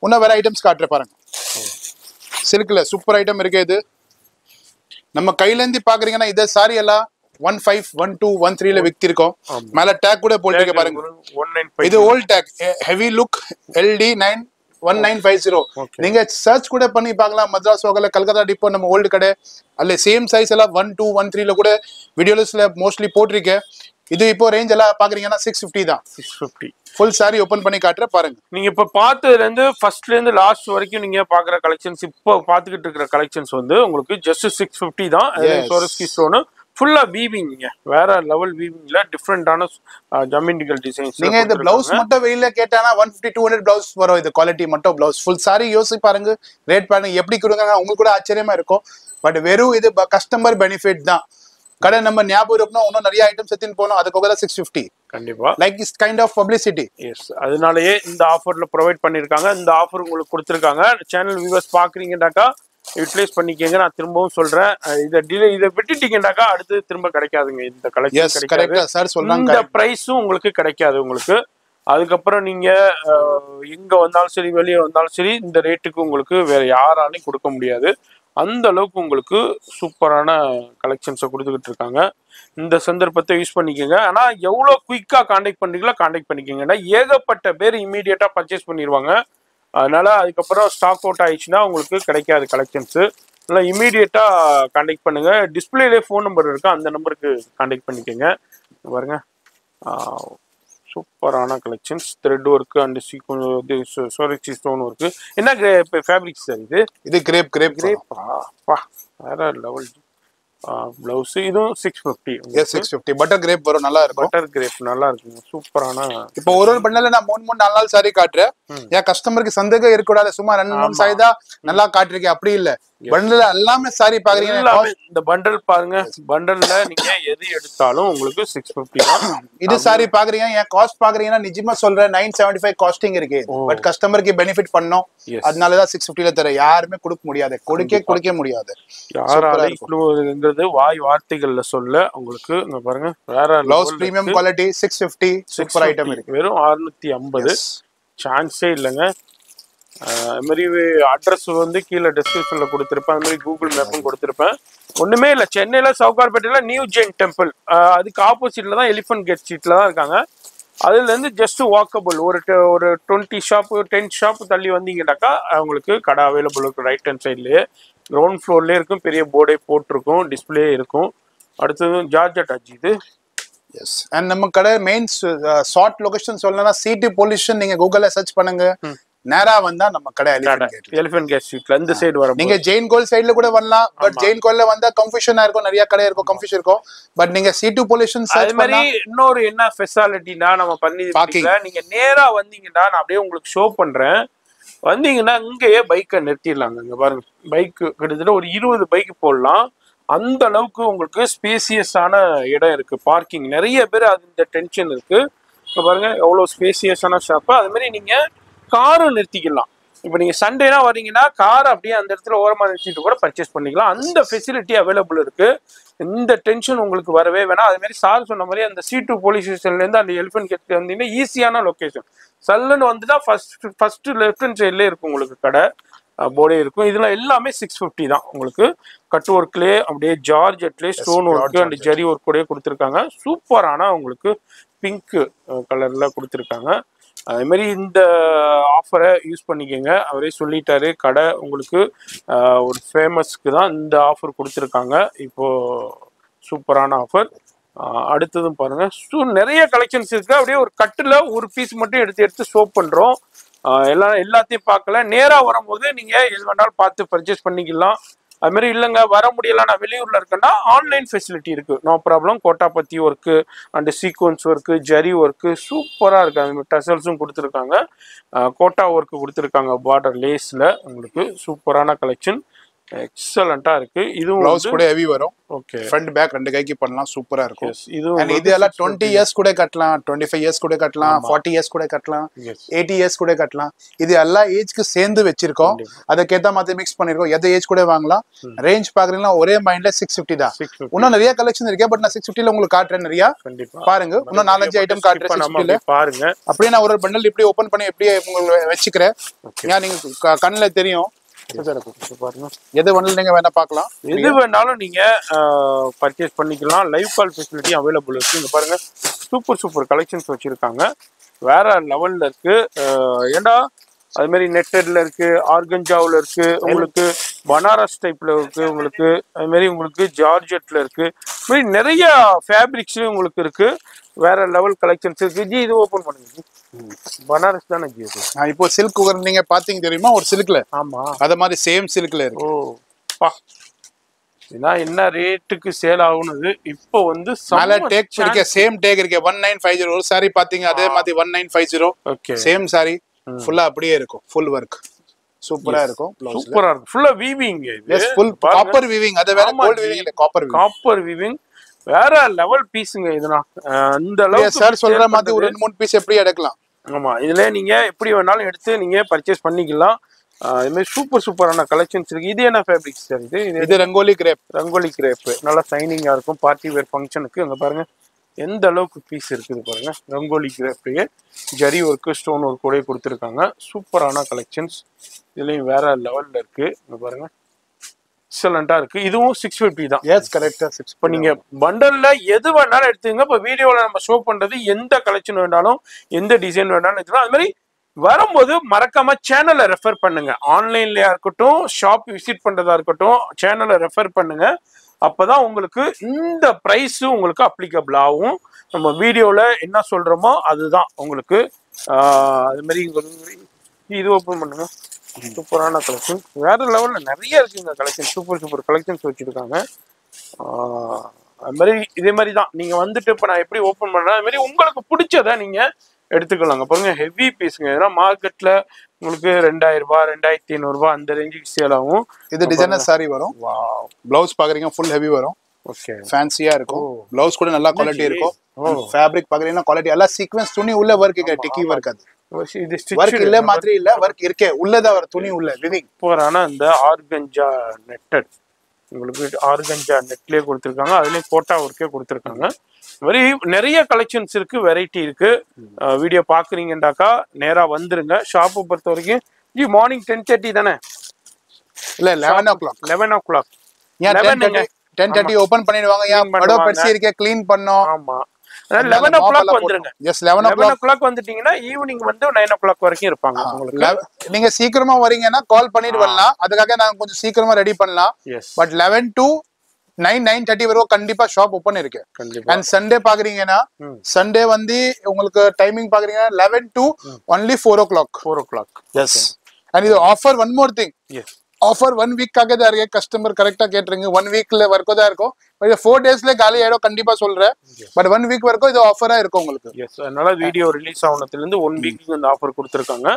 இன்னும் வேற ஐட்டம்ஸ் காட்டுற பாருங்க. சில்க்ல சூப்பர் ஐட்டம் இருக்கு. இது நம்ம கையிலேருந்து பாக்குறீங்கன்னா இதை சாரி எல்லாம் one five one two one த்ரீல வித்திருக்கோம். மேல டேக் கூட போட்டிருக்க பாருங்க. இது old tag heavy look LD nine one nine five zero. நீங்க சர்ச் கூட பண்ணி பார்க்கலாம். மதராஸ் ஓகல கல்கத்தா டிப்போ நம்ம ஓல்டு கடை அல்ல. சேம் சைஸ் எல்லாம் ஒன் டூ ஒன் த்ரீல கூட வீடியோஸ்ல மோஸ்ட்லி போட்டிருக்கேன். இது இப்போ ரேஞ்ச் எல்லாம் பாக்குறீங்கன்னா சிக்ஸ் ஃபிஃப்டி தான். Six fifty full sari open பண்ணி காட்டுற பாருங்க. நீங்க இப்ப பார்த்ததுல இருந்து ஃபர்ஸ்ட்ல இருந்து லாஸ்ட் வரைக்கும் நீங்க பாக்குற கலெக்ஷன்ஸ் இப்போ பாத்துக்கிட்டு இருக்கிற கலெக்ஷன்ஸ் வந்து உங்களுக்கு ஜஸ்ட் சிக்ஸ் ஃபிஃப்டி தான். ஸ்வரஸ்கி ஸ்டோன் ஃபுல்லா வீவிங்க. வேற லெவல் வீவிங்ல டிஃப்ரெண்டான ஜமிண்டிகல் டிசைன்ஸ். நீங்க இந்த பிளவுஸ் மட்டும் வெளியில கேட்டானா one fifty two hundred blouse வரும். இது குவாலிட்டி மட்டும் பிளவுஸ் ஃபுல் சாரி யோசி பாருங்க. ரேட் பாருங்க எப்படி கொடுங்க. உங்களுக்கு கூட ஆச்சரியமா இருக்கும். பட் வெறும் இது கஸ்டமர் பெனிஃபிட் தான். கடை நம்ம ஞாபகம் இருக்கணும். இன்னும் நிறைய ஐட்டம்ஸ் எடுத்துன்னு போனோம். அதுக்காக தான் சிக்ஸ் ஃபிஃப்டி கண்டிப்பா. Like is kind of publicity. Yes அதனாலயே இந்த ஆஃபர்ல ப்ரொவைட் பண்ணிருக்காங்க. இந்த ஆஃபர் உங்களுக்கு கொடுத்துருக்காங்க. சேனல் வியூவர்ஸ் பாக்குறீங்கன்னாக்கா யூட்டிலைஸ் பண்ணிக்கங்க. நான் திரும்பவும் சொல்றேன். இதை டிலே இதை விட்டுட்டீங்கன்னாக்கா அடுத்து திரும்ப கிடைக்காதுங்க. இந்த கலெக்ஷன் கிடைக்காது. இந்த பிரைஸும் உங்களுக்கு கிடைக்காது. உங்களுக்கு அதுக்கப்புறம் நீங்க எங்க வந்தாலும் சரி வெளியே வந்தாலும் சரி இந்த ரேட்டுக்கு உங்களுக்கு வேற யாராலையும் கொடுக்க முடியாது. அந்த அளவுக்கு உங்களுக்கு சூப்பரான கலெக்ஷன்ஸை கொடுத்துக்கிட்டு இருக்காங்க. இந்த சந்தர்ப்பத்தை யூஸ் பண்ணிக்கோங்க. ஆனால் எவ்வளோ குயிக்காக கான்டாக்ட் பண்ணிக்கலாம் கான்டாக்ட் பண்ணிக்கோங்கன்னா ஏகப்பட்ட பேர் இமீடியட்டாக பர்ச்சேஸ் பண்ணிடுவாங்க. அதனால அதுக்கப்புறம் ஸ்டாக் அவுட் ஆயிடுச்சுன்னா உங்களுக்கு கிடைக்காது கலெக்ஷன்ஸு. அதனால் இமீடியட்டாக கான்டாக்ட் பண்ணுங்கள். டிஸ்பிளேலே ஃபோன் நம்பர் இருக்குது. அந்த நம்பருக்கு கான்டாக்ட் பண்ணிக்கோங்க. பாருங்க Superana collections, thread work and this sorry stone work. Enna fabric sir idu? Idu crepe crepe crepe. Pa, level. Uh, blouse is six fifty. Yes, six fifty. Butter grape is Butter grape is super. Now, if you have a customer, you can customer. You the bundle bundle six fifty. This cost nine seventy-five costing. But customer benefit six fifty. Why you article solar? Blouse premium quality six fifty super item. Yes. Chance say Langer address on the killer description of Google Map. On the mail, Chennai, Saukarpet, New Jain Temple. The opposite Elephant Gate Chitla. Other than just to walkable or twenty shop or ten shop, Taliwandaka, I'm going to cut available right hand side layer. Ground floor layer இருக்கும் பெரிய போர்டே போட்டுருக்கும் display இருக்கும் அடுத்து georgette அஜி இது S and நம்ம கடை main short location சொல்லனா city position நீங்க கூகுல்ல சர்ச் பண்ணுங்க நேரா வந்தா நம்ம கடை எலிஃபன்ட் கேட் எலிஃபன்ட் கேட் ஸ்ட்ரீட்ல அந்த சைடு வர நீங்க ஜெயின் கோல் சைடுல கூட வரலாம் பட் ஜெயின் கோல்ல வந்தா கன்ஃபியூஷனா இருக்கும் நிறைய கடை இருக்கும் கன்ஃபியூஷன் இருக்கும் பட் நீங்க சிட்டி பொலிஷன் சர்ச் பண்ணா இன்னொரு என்ன ஃபெசிலிட்டினா நம்ம பண்ணிட்டீங்க நீங்க நேரா வந்தீங்கடா நான் அப்படியே உங்களுக்கு ஷோ பண்றேன் வந்தீங்கனா இங்கயே பைக்க நிறுத்திடலாம் அங்க பாருங்க பைக் கிட்டத்தட்ட ஒரு இருபது பைக் போடலாம் அந்த அளவுக்கு உங்களுக்கு ஸ்பேசியஸான இடம் இருக்கு parking நிறைய பேர் அந்த டென்ஷன் இருக்கு இப்ப பாருங்க எவ்வளவு ஸ்பேசியஸான ஷாப் அதே மாதிரி நீங்க காரை நிறுத்திக்கலாம் இப்போ நீங்க சண்டேனா வரீங்கனா கார் அப்படியே அந்த இடத்துல ஓரமா நிறுத்திட்டு கூட பர்சேஸ் பண்ணிக்கலாம் அந்த ஃபெசிலிட்டி அவேலபிள் இருக்கு இந்த டென்ஷன் உங்களுக்கு வரவே வேணாம் அதே மாதிரி சார் சொன்ன மாதிரி அந்த C two போலீஸ் ஸ்டேஷன்ல இருந்து அந்த எலிஃபன்ட் கேட் வந்தீங்கன்னா ஈஸியான லொகேஷன் சல்லன்னு வந்துட்டா ஃபர்ஸ்ட் ஃபர்ஸ்ட் லெஃப்ட் ஹேண்ட் சைடுல இருக்கு உங்களுக்கு கடை போர்டே இருக்கும் இதுல எல்லாமே six fifty தான் உங்களுக்கு கட் வர்க்லயே அப்படியே ஜார்ஜெட்ல stone work and zari work கூட கொடுத்திருக்காங்க சூப்பரான உங்களுக்கு பிங்க் கலர்ல கொடுத்திருக்காங்க அதே மாதிரி இந்த ஆஃபரை யூஸ் பண்ணிக்கங்க அவரே சொல்லிட்டாரு கடை உங்களுக்கு ஒரு ஃபேமஸ்க்கு தான் இந்த ஆஃபர் கொடுத்திருக்காங்க இப்போ சூப்பரான ஆஃபர் அடுத்து பாருங்க சூ நிறைய கலெக்ஷன்ஸ் இருக்கு அப்படியே ஒரு கட்ல ஒரு பீஸ் மட்டும் எடுத்து எடுத்து சோப் பண்றோம் எல்லா எல்லாத்தையும் பார்க்கல நேரா வரும்போது நீங்க எது வேணாலும் பார்த்து பர்ச்சேஸ் பண்ணிக்கலாம் அது மாதிரி இல்லைங்க வர முடியல நான் வெளியூர்ல இருக்கேன்னா ஆன்லைன் ஃபெசிலிட்டி இருக்கு நோ ப்ராப்ளம் கோட்டாபத்தி work and sequins work zari work சூப்பராக இருக்கு அது மாதிரி டசல்ஸும் கொடுத்துருக்காங்க கோட்டா ஒர்க்கு கொடுத்துருக்காங்க பார்டர் லேஸில் உங்களுக்கு சூப்பரான கலெக்ஷன் எக்ஸலண்டா இருக்கு இதுவும் ப்ளவுஸ் கூட ஹெவி வரும் ஓகே ஃப்ரண்ட் பேக் ரெண்டு கைக்கு பண்ணலாம் சூப்பரா இருக்கும் இது and இதெல்லாம் twenty இயர்ஸ் கூட கட்டலாம் twenty-five இயர்ஸ் கூட கட்டலாம் forty இயர்ஸ் கூட கட்டலாம் eighty இயர்ஸ் கூட கட்டலாம் இது எல்லா ஏஜ்க்கு சேர்ந்து வெச்சிருக்கோம் அதக்கே தான் மாத்தி mix பண்ணிருக்கோம் எதை ஏஜ் கூட வாங்கலாம் ரேஞ்ச் பாக்குறீங்களா ஒரே மைண்ட்ல six fifty தான் இன்னும் நிறைய கலெக்ஷன் இருக்கு பட் நான் six fifty ல உங்களுக்கு காட்றேன் நிறைய பாருங்க இன்னும் நாலஞ்சு ஐட்டம் காட்றேன் six fifty பாருங்க அப்படியே நான் ஒரு பண்டல் இப்படி ஓபன் பண்ணி அப்படியே உங்களுக்கு வெச்சிக்கிறேன் நான் நீங்க கண்ணல தெரியும் எது வேணாலும் நீங்க வேணா பார்க்கலாம் எது வேணாலும் நீங்க பர்ச்சேஸ் பண்ணிக்கலாம் லைவ் கால் ஃபெசிலிட்டி அவைலபிள் இருக்கு இங்க பாருங்க சூப்பர் சூப்பர் கலெக்ஷன்ஸ் வச்சிருக்காங்க வேற லெவல்ல இருக்கு ஏண்டா அது மாதிரி நெட்டட்ல இருக்கு ஆர்கன்ஜாவுல இருக்கு உங்களுக்கு பனாரஸ் டைப்ல இருக்கு உங்களுக்கு அது மாதிரி உங்களுக்கு ஜார்ஜெட்ல இருக்கு இப்படி நிறைய ஃபேப்ரிக்ஸ் உங்களுக்கு இருக்கு வேற லெவல் கலெக்ஷன்ஸ் இருக்கு ஜி இது ஓபன் பண்ணுங்க பனாரஸ் தான ஜி இது நான் இப்போ silk உகர் நீங்க பாத்தீங்க தெரியுமா ஒரு silkல ஆமா அத மாதிரி சேம் silkல இருக்கு ஓ பா இதா என்ன ரேட்டுக்கு சேல் ஆகுனது இப்போ வந்து மேல டேக் இருக்கு சேம் டேக் இருக்கு nineteen fifty ஒரு saree பாத்தீங்க அதே மாதிரி nineteen fifty okay same saree ஃபுல்லா அப்படியே இருக்கும் full work சூப்பரா இருக்கும் ப்ளவுஸ் சூப்பரா இருக்கு ஃபுல்லா வீவிங் இது எஸ் full copper weaving அத வேற gold weaving இல்ல copper weaving copper weaving வேற லெவல் பீஸ்ங்க இதுனா அந்த அளவுக்கு சார் சொல்ற மாதிரி ஒரு ரெண்டு மூணு பீஸ் எப்படி எடுக்கலாம் ஆமா இதுல நீங்க எப்படி வேணாலும் எடுத்து நீங்க பர்சேஸ் பண்ணிக்கலாம் இது மாதிரி சூப்பர் சூப்பரான கலெக்ஷன்ஸ் இருக்கு இது என்ன ஃபேப்ரிக்ஸ் சார் இது இது ரங்கோலி கிரேப் ரங்கோலி கிரேப் நல்ல ஷைனிங்கா இருக்கும் பார்ட்டி வேர் ஃபங்க்ஷனுக்கு அங்க பாருங்க எந்த அளவுக்கு பீஸ் இருக்குது பாருங்க ரங்கோலி கிரேப்லயே ஜரி ஒர்க் ஸ்டோன் ஒர்க் கூட கொடுத்திருக்காங்க சூப்பரான கலெக்ஷன்ஸ் இதுலயும் வேற லெவல்ல இருக்கு அங்க பாருங்க எக்ஸலண்டா இருக்கு இதுவும் six fifty தான் எஸ் கரெக்ட்டா six இப்போ நீங்க பண்டல்ல எது வேணாலும் எடுத்துங்க இப்போ வீடியோல நம்ம ஷோ பண்றது எந்த கலெக்ஷன் வேண்டாலும் எந்த டிசைன் வேண்டாலும் எடுத்துக்கலாம் அது மாதிரி வரும்போது மறக்காம சேனலை ரெஃபர் பண்ணுங்க ஆன்லைன்லயா இருக்கட்டும் ஷாப் விசிட் பண்றதா இருக்கட்டும் சேனலை ரெஃபர் பண்ணுங்க அப்பதான் உங்களுக்கு இந்த பிரைஸ் உங்களுக்கு அப்ளிகபிள் ஆகும். நம்ம வீடியோல என்ன சொல்றோமோ அதுதான் உங்களுக்கு. அது மாதிரி இது ஓப்பன் பண்ணுங்க. சூப்பரான கலெக்ஷன், வேற லெவல்ல நிறைய இருக்குங்க கலெக்ஷன். சூப்பர் சூப்பர் கலெக்ஷன்ஸ் வச்சிருக்காங்க. அது மாதிரி இதே மாதிரி தான் நீங்க வந்துட்டு இப்ப நான் எப்படி ஓப்பன் பண்றேன் அது மாதிரி உங்களுக்கு பிடிச்சதை நீங்க எடுத்துக்கலாங்க. பாருங்க ஹெவி பீஸுங்க. இதெல்லாம் மார்க்கெட்ல உங்களுக்கு ரெண்டாயிரம் ரூபாய் ரெண்டாயிரத்தி ஐநூறு ரூபாய் அந்த ரேஞ்சுக்கு சேல் ஆகும். இது டிசைனர் சாரி வரும். பிளவுஸ் பாக்குறீங்க ஃபுல் ஹெவி வரும். ஓகே, ஃபேன்சியா இருக்கும். பிளவுஸ் கூட நல்லா குவாலிட்டி இருக்கும். ஃபேப்ரிக் பாக்குறீங்கன்னா குவாலிட்டி எல்லாம் சீக்வென்ஸ் துணி உள்ள வர்க்கு டிக்கி வர்க். அது வர்க் இல்ல மாதிரி இல்ல, வர்க் இருக்கே உள்ளதா வர துணி உள்ள லிவிங் போற. ஆனா இந்த ஆர்கஞ்சா நெட்டட் உங்களுக்கு ஆர்கஞ்சா நெட்லயே கொடுத்துருக்காங்க. அதுலயும் கோட்டா ஒர்க்கே கொடுத்துருக்காங்க. மாதிரி நிறைய கலெக்ஷன்ஸ் இருக்கு, வெரைட்டி இருக்கு. வீடியோ பாக்குறீங்கன்னாக்கா நேரா வந்துருங்க. ஷாப்பு பொறுத்த வரைக்கும் ஜி மார்னிங் டென் தேர்ட்டி தானே? இல்ல eleven o'clock. Eleven o'clock ten thirty open பண்ணிடுவாங்க. ஏன் படோ பெருசி இருக்க கிளீன் பண்ணோம். ஆமா, லெவன் ஓ கிளாக் வந்துருங்க. எஸ், லெவன் ஓ கிளாக் வந்துட்டீங்கன்னா ஈவினிங் வந்து நைன் ஓ கிளாக் வரைக்கும் இருப்பாங்க. உங்களுக்கு நீங்க சீக்கிரமா வரீங்கன்னா கால் பண்ணிட்டு வரலாம். அதுக்காக நாங்க கொஞ்சம் சீக்கிரமா ரெடி பண்ணலாம். But eleven two nine nine thirty வரும் கண்டிப்பா ஷாப் ஓபன் இருக்கு. அண்ட் சண்டே பாக்குறீங்கன்னா சண்டே வந்து உங்களுக்கு டைமிங் பாக்குறீங்கன்னா eleven to only four o'clock. Four o'clock yes. And இது offer one more thing, offer one வீக்காக தான் இருக்கு. கஸ்டமர் கரெக்டா கேட்டுருங்க. ஒன் வீக்ல வரைக்கும் தான் இருக்கும். இது ஃபோர் டேஸ்ல காலி ஆயிடும் கண்டிப்பா சொல்றேன். பட் ஒன் வீக் வரைக்கும் இது ஆஃபரா இருக்கும் உங்களுக்கு. எஸ், அதனால வீடியோ ரிலீஸ் ஆனதுல இருந்து ஒன் வீக்கு இந்த ஆஃபர் கொடுத்துருக்காங்க.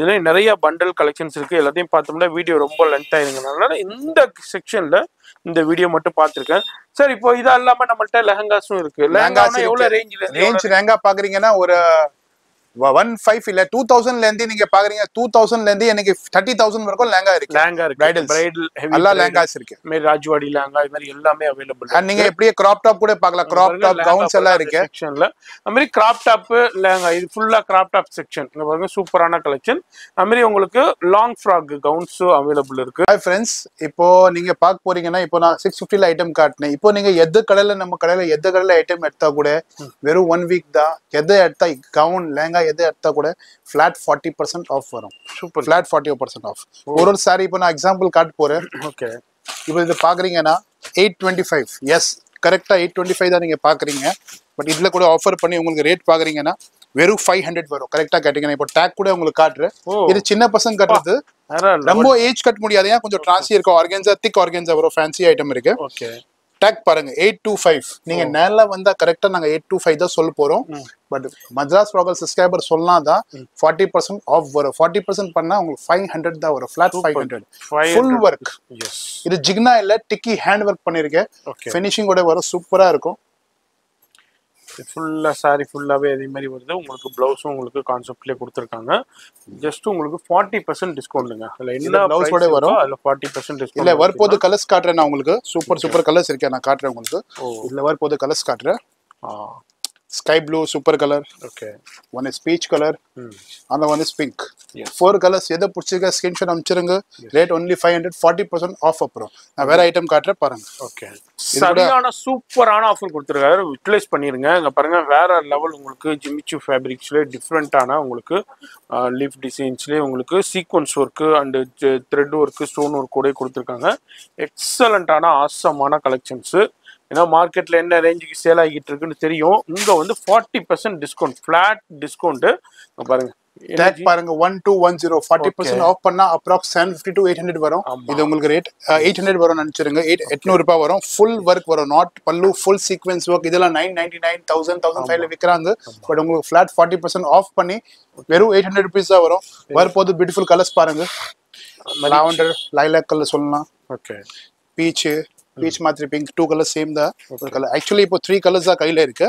இதுல நிறைய பண்டல் கலெக்ஷன்ஸ் இருக்கு. எல்லாத்தையும் பார்த்தோம்னா வீடியோ ரொம்ப லென்த் ஆயிருங்கனால இந்த செக்ஷன்ல இந்த வீடியோ மட்டும் பாத்துருக்கேன் சார். இப்போ இதா இல்லாம நம்மள்ட்ட லெஹங்காஸும் இருக்கு. லெஹங்காஸ் எவ்வளவு ரேஞ்சில ரேஞ்ச் லெஹங்கா பாக்குறீங்கன்னா ஒரு ஒன் ஃபைவ் இல்ல டூ தௌசண்ட்ல இருந்து நீங்க பாக்குறீங்க. டூ தௌசண்ட்ல இருந்து எனக்கு தேர்ட்டி தௌசண்ட் வரைக்கும் லெஹங்கா இருக்கு. லெஹங்கா இருக்கு, பிரைடல் பிரைடல் எல்லா லெஹங்காஸ் இருக்கு. மேரி ராஜ்வாடி லெஹங்கா இது மாதிரி எல்லாமே அவேலபிள். அண்ட் நீங்க எப்படியே கிராப் டாப் கூட பார்க்கலாம். கிராப் டாப் கவுன்ஸ் எல்லாம் இருக்கு செக்ஷன்ல. அது மாதிரி கிராப் டாப் லெஹங்கா இது ஃபுல்லா கிராப் டாப் செக்ஷன். இங்க பாருங்க சூப்பரான கலெக்ஷன். அது மாதிரி உங்களுக்கு லாங் ஃப்ராக் கவுன்ஸும் அவைலபிள் இருக்கு. ஹாய் ஃப்ரெண்ட்ஸ், இப்போ நீங்க பார்க்க போறீங்கன்னா இப்போ நான் சிக்ஸ் ஃபிஃப்டில ஐட்டம் காட்டினேன். இப்போ நீங்க எது கடையில நம்ம கடையில எது கடையில ஐட்டம் எடுத்தா கூட வெறும் ஒன் வீக் தான். எது எடுத்தா கவுன் லெஹங்கா எது எடுத்தா கூட flat forty percent off வரும். Super, flat forty percent off. ஒரு ஒரு saree இப்போ நான் எக்ஸாம்பிள் காட் போறேன். ஓகே, இப்போ இது பாக்குறீங்கன்னா eight twenty-five. எஸ், கரெக்ட்டா eight twenty-five தான் நீங்க பாக்குறீங்க. பட் இதுல கூட ஆஃபர் பண்ணி உங்களுக்கு ரேட் பாக்குறீங்கன்னா வெறும் five hundred வரும். கரெக்ட்டா கேட்டிங்கனா இப்போ டாக் கூட உங்களுக்கு காட்றேன். இது சின்ன பசங்க கட்டது, ரொம்ப ஏஜ் கட் முடியாதயா. கொஞ்சம் ட்ரான்சி இருக்கு. ஆர்கன்சா திக் ஆர்கன்சா வரும். ஃபேன்சி ஐட்டம் இருக்கு. ஓகே, டாக் பாருங்க eight twenty-five. நீங்க நேரா வந்தா கரெக்ட்டா நாங்க eight twenty-five தான் சொல்ல போறோம். பட் மத்ராஸ் ப்ராகல் சப்ஸ்கிரைபர் சொல்லாதா forty percent ஆஃப் வரும். forty percent பண்ணா உங்களுக்கு five hundred தான் வரும். Flat five hundred full work. Yes, இது ஜிக்னா இல்ல டிக்கி ஹேண்ட் வர்க் பண்ணிருக்கேன். ஃபினிஷிங் கூட வர சூப்பரா இருக்கும். ஃபுல்லா சாரி ஃபுல்லாவே அதே மாதிரி வருது. உங்களுக்கு பிளவுஸும் உங்களுக்கு கான்செப்ட்லயே கொடுத்துருக்காங்க. ஜஸ்ட் உங்களுக்கு ஃபார்ட்டி பர்சன்ட் டிஸ்கவுண்ட்ங்க. அதுல என்ன பிளவுஸ் கூட வரும். அதுல ஃபார்ட்டி பர்சன்ட் டிஸ்கவுண்ட். இல்ல வரப்போது கலர்ஸ் காட்டுறேன் நான் உங்களுக்கு. சூப்பர் சூப்பர் கலர்ஸ் இருக்கேன் நான் காட்டுறேன் உங்களுக்கு. இதுல வரப்போது கலர்ஸ் காட்டுறேன். Sky blue super colour. Okay, one is peach colour, அந்த one is pink. Four colours. எதை பிடிச்சிருக்க ஸ்கிரீன்ஷாட் அனுப்பிச்சிருங்க. Rate only five hundred forty percent off. அப்புறம் நான் வேற ஐட்டம் காட்டுறேன் பாருங்க. ஓகே, சரியான சூப்பரான ஆஃபர் கொடுத்துருக்காரு. யூட்டிலைஸ் பண்ணிருங்க. இங்க பாருங்க வேற லெவல் உங்களுக்கு ஜிம்மி சூ ஃபேப்ரிக்ஸ்லேயே டிஃப்ரெண்டான உங்களுக்கு லீஃப் டிசைன்ஸ்லேயே உங்களுக்கு sequence work and thread work stone work கூட கொடுத்துருக்காங்க. எக்ஸலண்டான ஆசமான கலெக்ஷன்ஸு. ஏன்னா மார்க்கெட்ல என்ன ரேஞ்சுக்கு சேல் ஆகிட்டு இருக்குன்னு தெரியும். இங்க வந்து forty percent discount, flat discount. பாருங்க டாக் பாருங்க one two one zero forty percent off பண்ணா approx seven fifty to eight hundred வரும். இது உங்களுக்கு ரேட் eight hundred வரும் நினைச்சிருங்க. eight hundred ரூபாய் வரும். ஃபுல் வர்க் வரும். Not pallu full sequence work. இதெல்லாம் nine ninety-nine one thousand five hundred விக்கறாங்க. பட் உங்களுக்கு ஃபிளாட் forty percent ஆஃப் பண்ணி வெறும் eight hundred ரூபாய் தான் வரும். வரப்போது பியூட்டிஃபுல் கலர்ஸ் பாருங்க. லாவெண்டர் லைலாக் கலர் சொல்லலாம். ஓகே, பீச் பீச் மாதிரி பிங்க். டூ கலர் சேம் தான் ஒரு கலர். ஆக்சுவலி இப்போ த்ரீ கலர்ஸ் தான் கையில இருக்கு.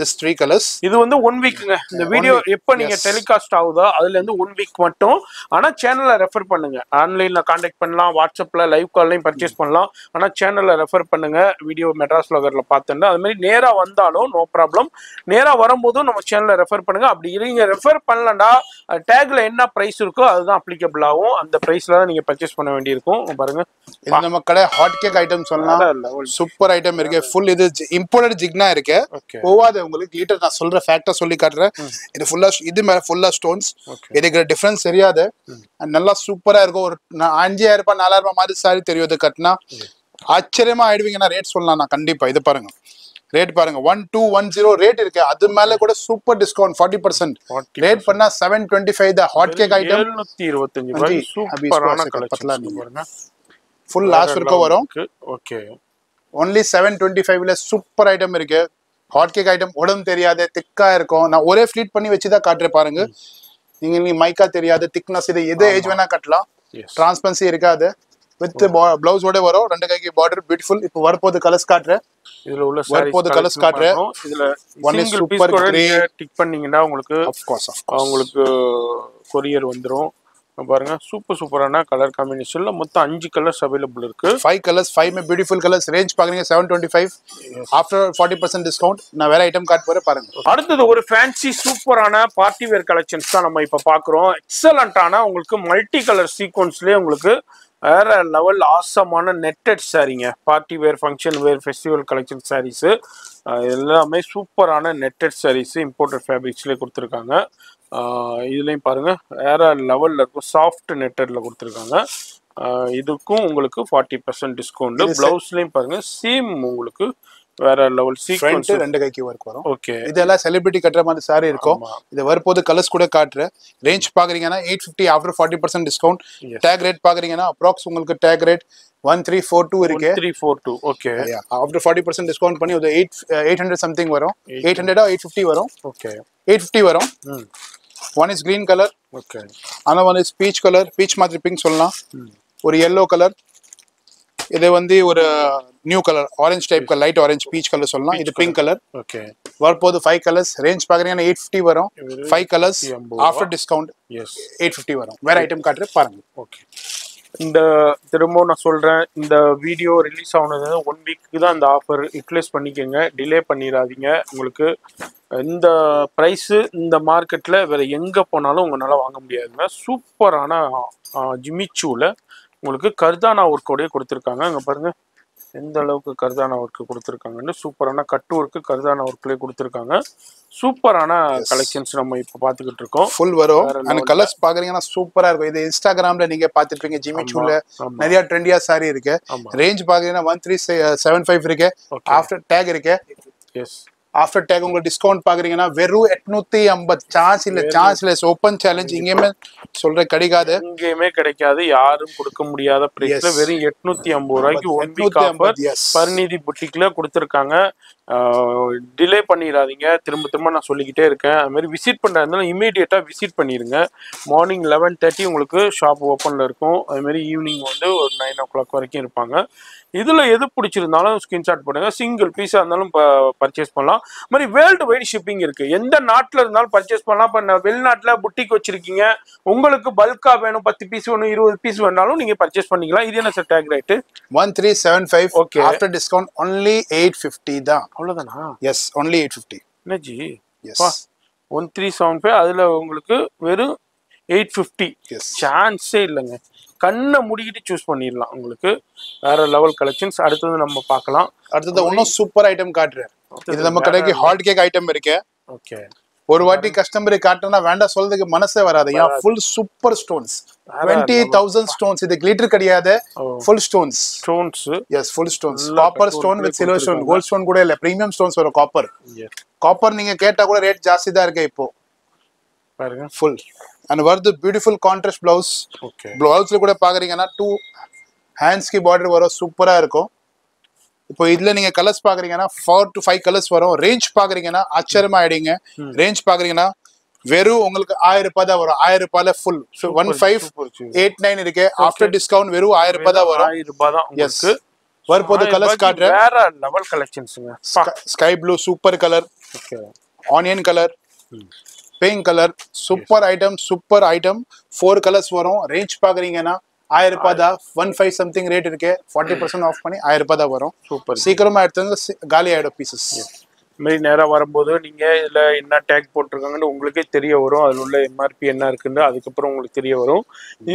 This three colours. இது வந்து ஒன் வீக்குங்க. இந்த வீடியோ எப்போ நீங்க டெலிகாஸ்ட் ஆகுதோ அதுல இருந்து ஒன் வீக் மட்டும். ஆனா சேனலை ரெஃபர் பண்ணுங்க. ஆன்லைன்ல கான்டாக்ட் பண்ணலாம், வாட்ஸ்அப்ல லைவ் கால்லையும் பர்ச்சேஸ் பண்ணலாம். ஆனா சேனலை ரெஃபர் பண்ணுங்க. வீடியோ மெட்ராஸ் லாகர்ல பார்த்தேன்னா அது மாதிரி நேரா வந்தாலும் நோ ப்ராப்ளம். நேரா வரும்போதும் நம்ம சேனலை ரெஃபர் பண்ணுங்க. அப்படி நீங்க ரெஃபர் பண்ணலன்னா டேக்ல என்ன பிரைஸ் இருக்கோ அதுதான் அப்ளிகபிள் ஆகும். அந்த பிரைஸ்ல தான் நீங்க பர்ச்சேஸ் பண்ண வேண்டியிருக்கும். பாருங்க நம்ம கடை hot cake items super item இருக்கு. ஃபுல் இது இம்போர்ட்டட் ஜிக்னா இருக்கு. போவாத உங்களுக்கு கிளிட்டர் நான் சொல்ற ஃபேக்டா சொல்லி காட்டுறேன். இது ஃபுல்லா இது மேல ஃபுல்லா ஸ்டோன்ஸ். இதுக்கு டிஃபரன்ஸ் தெரியாது. நல்லா சூப்பரா இருக்கும். ஒரு அஞ்சாயிரம் ரூபாய் நாலாயிரம் ரூபாய் மாதிரி சாரி தெரியுது கட்டினா. ஆச்சரியமா ஆயிடுவீங்க. நான் ரேட் சொல்லலாம் நான் கண்டிப்பா. இது பாருங்க ரேட் பாருங்க one two one zero rate இருக்கு. அது மேல கூட super discount forty percent rate பண்ணா seven twenty-five the hot cake item seven twenty-five ரூபாய். சூப்பரான கலெக்ஷன் பாருங்க. ஃபுல் லாஸ்ட் வரைக்கும் வரும். ஓகே only seven twenty-five ல சூப்பர் ஐட்டம் இருக்கு. ஹாட் கேக் ஐட்டம் உடம்பு தெரியாது திக்கா இருக்கும். நான் ஒரே ஃபிளீட் பண்ணி வச்சு தான் காட்றேன் பாருங்க. நீங்க நீ மைக்கா தெரியாது திக்னஸ் இது எது ஏஜ் வேணா கட்டலாம். டிரான்ஸ்பரன்சி இருக்காது. வித் பிளவுஸ் ஓட வரும். ரெண்டு கைக்கு பார்டர் பியூட்டிஃபுல். இப்போ வரப்போது கலர்ஸ் காட்றேன். இதுல உள்ள வரப்போது கலர்ஸ் காட்றேன். இதுல one is super grey tick பண்ணீங்கனா உங்களுக்கு ஆஃப் கோர்ஸ் உங்களுக்கு கொரியர் வந்துரும். பாருங்க சூப்பர் சூப்பரான கலர் காம்பினேஷன்ல மொத்தம் அஞ்சு கலர்ஸ் அவைலபிள் இருக்கு. ஃபைவ் கலர்ஸ் ஃபைவ் மே பியூட்டிஃபுல் கலர்ஸ். ரேஞ்ச் பாக்குறீங்க seven twenty-five after forty percent discount. நான் வேற ஐட்டம் கார்ட் போற பாருங்க. அடுத்து ஒரு ஃபேன்சி சூப்பரான பார்ட்டி வேர் கலெக்ஷன்ஸ் தான் நம்ம இப்ப பாக்குறோம். எக்ஸலென்ட்டான உங்களுக்கு மல்டி கலர் சீக்வென்ஸ்லயே உங்களுக்கு வேற லெவல் ஆசமான நெட்டட் சாரீங்க. Party wear function wear festival collection saris எல்லாமே சூப்பரான நெட்டட் சாரீஸ் இம்போர்ட்டட் ஃபேப்ரிக்ஸ்லேயே கொடுத்துருக்காங்க. இதுலேயும் பாருங்கள் வேறு லெவலில் இருக்கும். சாஃப்ட் நெட்டடில் கொடுத்துருக்காங்க. இதுக்கும் உங்களுக்கு ஃபார்ட்டி பர்சன்ட் டிஸ்கவுண்ட். ப்ளவுஸ்லேயும் பாருங்கள் சேம் உங்களுக்கு வேற லெவல் சீக்வென்ஸ் ரெண்டு கைக்கு வர்க் வரும். ஓகே இதெல்லாம் செலிபிரிட்டி கட்டற மாதிரி சாரி இருக்கும். இது வரப்போது கலர்ஸ் கூட காட்றேன். ரேஞ்ச் பாக்குறீங்கன்னா eight fifty after forty percent discount. Tag rate பாக்குறீங்கன்னா அப்ராக்ஸ் உங்களுக்கு tag rate one three four two இருக்கு. one three four two okay after forty percent discount பண்ணி அது eight eight hundred சம்திங் வரும். eight hundred ah eight fifty வரும். Okay eight fifty வரும். One is green colour. Okay ஆனா one is peach colour. peach மாதிரி pink சொல்லலாம். ஒரு yellow colour. இது வந்து ஒரு new colour orange type light orange peach colour சொல்லலாம். இது பிங்க் கலர். ஓகே வரப்போது ஃபைவ் கலர்ஸ். ரேஞ்ச் பாக்குறீங்கன்னா எயிட் ஃபிஃப்டி வரும். Five colours after discount eight fifty வரும். வேற ஐட்டம் காட்டுற பாருங்க. ஓகே இந்த திரும்பவும் நான் சொல்றேன், இந்த வீடியோ ரிலீஸ் ஆனது ஒன் வீக்கு தான் இந்த ஆஃபர். யூட்டிலைஸ் பண்ணிக்கோங்க, டிலே பண்ணிடாதீங்க. உங்களுக்கு இந்த ப்ரைஸு இந்த மார்க்கெட்டில் வேற எங்கே போனாலும் உங்களால் வாங்க முடியாதுங்க. சூப்பரான ஜிமிச்சூவில் உங்களுக்கு கர்தானா ஒர்க் உடைய கொடுத்துருக்காங்க. அங்கே பாருங்கள் எந்த அளவுக்கு கர்தானா ஒர்க்கு கொடுத்துருக்காங்கன்னு. சூப்பரான கட்டு ஒர்க்கு கர்தானா ஒர்க்லேயே கொடுத்துருக்காங்க. சூப்பரான கலெக்ஷன்ஸ் நம்ம இப்போ பார்த்துக்கிட்டு இருக்கோம். ஃபுல் வரும் அந்த கலர்ஸ் பார்க்குறீங்கன்னா சூப்பராக இருக்கும். இது இன்ஸ்டாகிராமில் நீங்கள் பார்த்துருப்பீங்க. ஜிமிச்சூவில் நிறையா ட்ரெண்டியாக சாரி இருக்கு. ரேஞ்ச் பார்க்குறீங்கன்னா ஒன் த்ரீ செவன் ஃபைவ் இருக்கு. ஆஃப்டர் டேக் இருக்கு. எஸ் ஆஃப்டர் டேக் உங்களுக்கு டிஸ்கவுண்ட் பாக்குறீங்கன்னா வெறும் எட்நூத்தி ஐம்பது. சான்ஸ் இல்ல, சான்ஸ் இல்ல. ஓப்பன் சேலஞ்ச் எங்கேயுமே சொல்ற கிடைக்காது, எங்கேயுமே கிடைக்காது. யாரும் கொடுக்க முடியாத பிரைஸ்ல வெறும் எட்நூத்தி ஐம்பது ரூபாய்க்கு ஒன் வீக் ஆஃபர் பரிநிதி புட்டிக்ல கொடுத்துருக்காங்க. டிலே பண்ணிடாதீங்க. திரும்ப திரும்ப நான் சொல்லிக்கிட்டே இருக்கேன். அது மாதிரி விசிட் பண்றதுனால இமீடியட்டா விசிட் பண்ணிருங்க. மார்னிங் லெவன் தேர்ட்டி உங்களுக்கு ஷாப் ஓப்பன்ல இருக்கும். அது மாதிரி ஈவினிங் வந்து ஒரு நைன் ஓ கிளாக் வரைக்கும் இருப்பாங்க. இதுல எது பிடிச்சிருந்தாலும் ஸ்கிரீன்ஷாட் பண்ணுங்க. சிங்கிள் பீஸா இருந்தாலும் பர்ச்சேஸ் பண்ணலாம். மாதிரி வேர்ல்டு வைட் ஷிப்பிங் இருக்கு. எந்த நாட்டில் இருந்தாலும் பர்ச்சேஸ் பண்ணலாம். இப்போ வெளிநாட்டில் புட்டிக் வச்சிருக்கீங்க, உங்களுக்கு பல்கா வேணும், பத்து பீஸ் வேணும், இருபது பீஸ் வேணாலும் நீங்க பர்ச்சேஸ் பண்ணிக்கலாம். இது என்ன sir tag rate one three seven five. Okay after discount only eight fifty தான். அவ்வளோதானா? Yes only eight fifty. என்னஜி yes one three seven five அதுல உங்களுக்கு வெறும் eight fifty. சான்ஸே இல்லைங்க. கண்ணை முடிக்கிட்டு சூஸ் பண்ணிடலாம். உங்களுக்கு வேற லெவல் கலெக்ஷன்ஸ் அடுத்தது நம்ம பார்க்கலாம். அடுத்தது இன்னும் சூப்பர் ஐட்டம் காட்டுறேன். இது நம்ம கடைக்கு ஹாட் கேக் ஐட்டம் இருக்கு. ஓகே ஒரு வாட்டி கஸ்டமருக்கு காட்டினா வேண்டாம் சொல்றதுக்கு மனசே வராது. ஏன்னா full super stones twenty thousand stones. இது கிளிட்டர் கிடையாது, full stones. Stones yes full stones. Copper stone with silver stone. Gold stone கூட இல்ல, பிரீமியம் ஸ்டோன்ஸ் வரும். காப்பர் காப்பர் நீங்க கேட்டா கூட ரேட் ஜாஸ்தி தான் இருக்கு இப்போ. பாருங்க ஃபுல் அண்ட் வருது பியூட்டிஃபுல் கான்ட்ராஸ்ட் பிளவுஸ். ஓகே பிளவுஸ்ல கூட பாக்குறீங்கன்னா டூ ஹேண்ட்ஸ்க்கு பார்டர் வரும். சூப்பரா இருக்கும். இப்போ இதுல நீங்க கலர்ஸ் பாக்குறீங்கன்னா ஃபோர் டு ஃபைவ் கலர்ஸ் வரும். ரேஞ்ச் பாக்குறீங்கன்னா ஆச்சரியமா ஆயிடுங்க. ரேஞ்ச் பாக்குறீங்கன்னா வெறும் உங்களுக்கு ஆயிரம் ரூபாய் தான் வரும். ஆயிரம் ரூபாயில full one five eight nine இருக்கு. ஆஃப்டர் டிஸ்கவுண்ட் வெறும் ஆயிரம் ரூபாய் தான் வரும். ஆயிரம் ரூபாய் தான். எஸ் வரப்போது கலர்ஸ் காட்டுறேன். வேற லெவல் கலெக்ஷன்ஸ்ங்க. Sky blue super colour. Okay onion colour, pink colour. Super item, super item. Four colours வரும். ரேஞ்ச் பாக்குறீங்கன்னா ஆயிரம் ரூபாய் தான். ஒன் ஃபைவ் சம்திங் ரேட் இருக்கு. ஃபார்ட்டி பர்சன்ட் ஆஃப் பண்ணி ஆயிரம் ரூபாய் தான் வரும். சூப்பர் சீக்கிரமா எடுத்து காலி ஆயிடும் பீசஸ். மாதிரி நேரா வரும்போது நீங்க இதுல என்ன டாக் போட்டுருக்காங்கன்னு உங்களுக்கே தெரிய வரும். அதுல உள்ள எம்ஆர்பி என்ன இருக்குன்னு அதுக்கப்புறம் உங்களுக்கு தெரிய வரும்.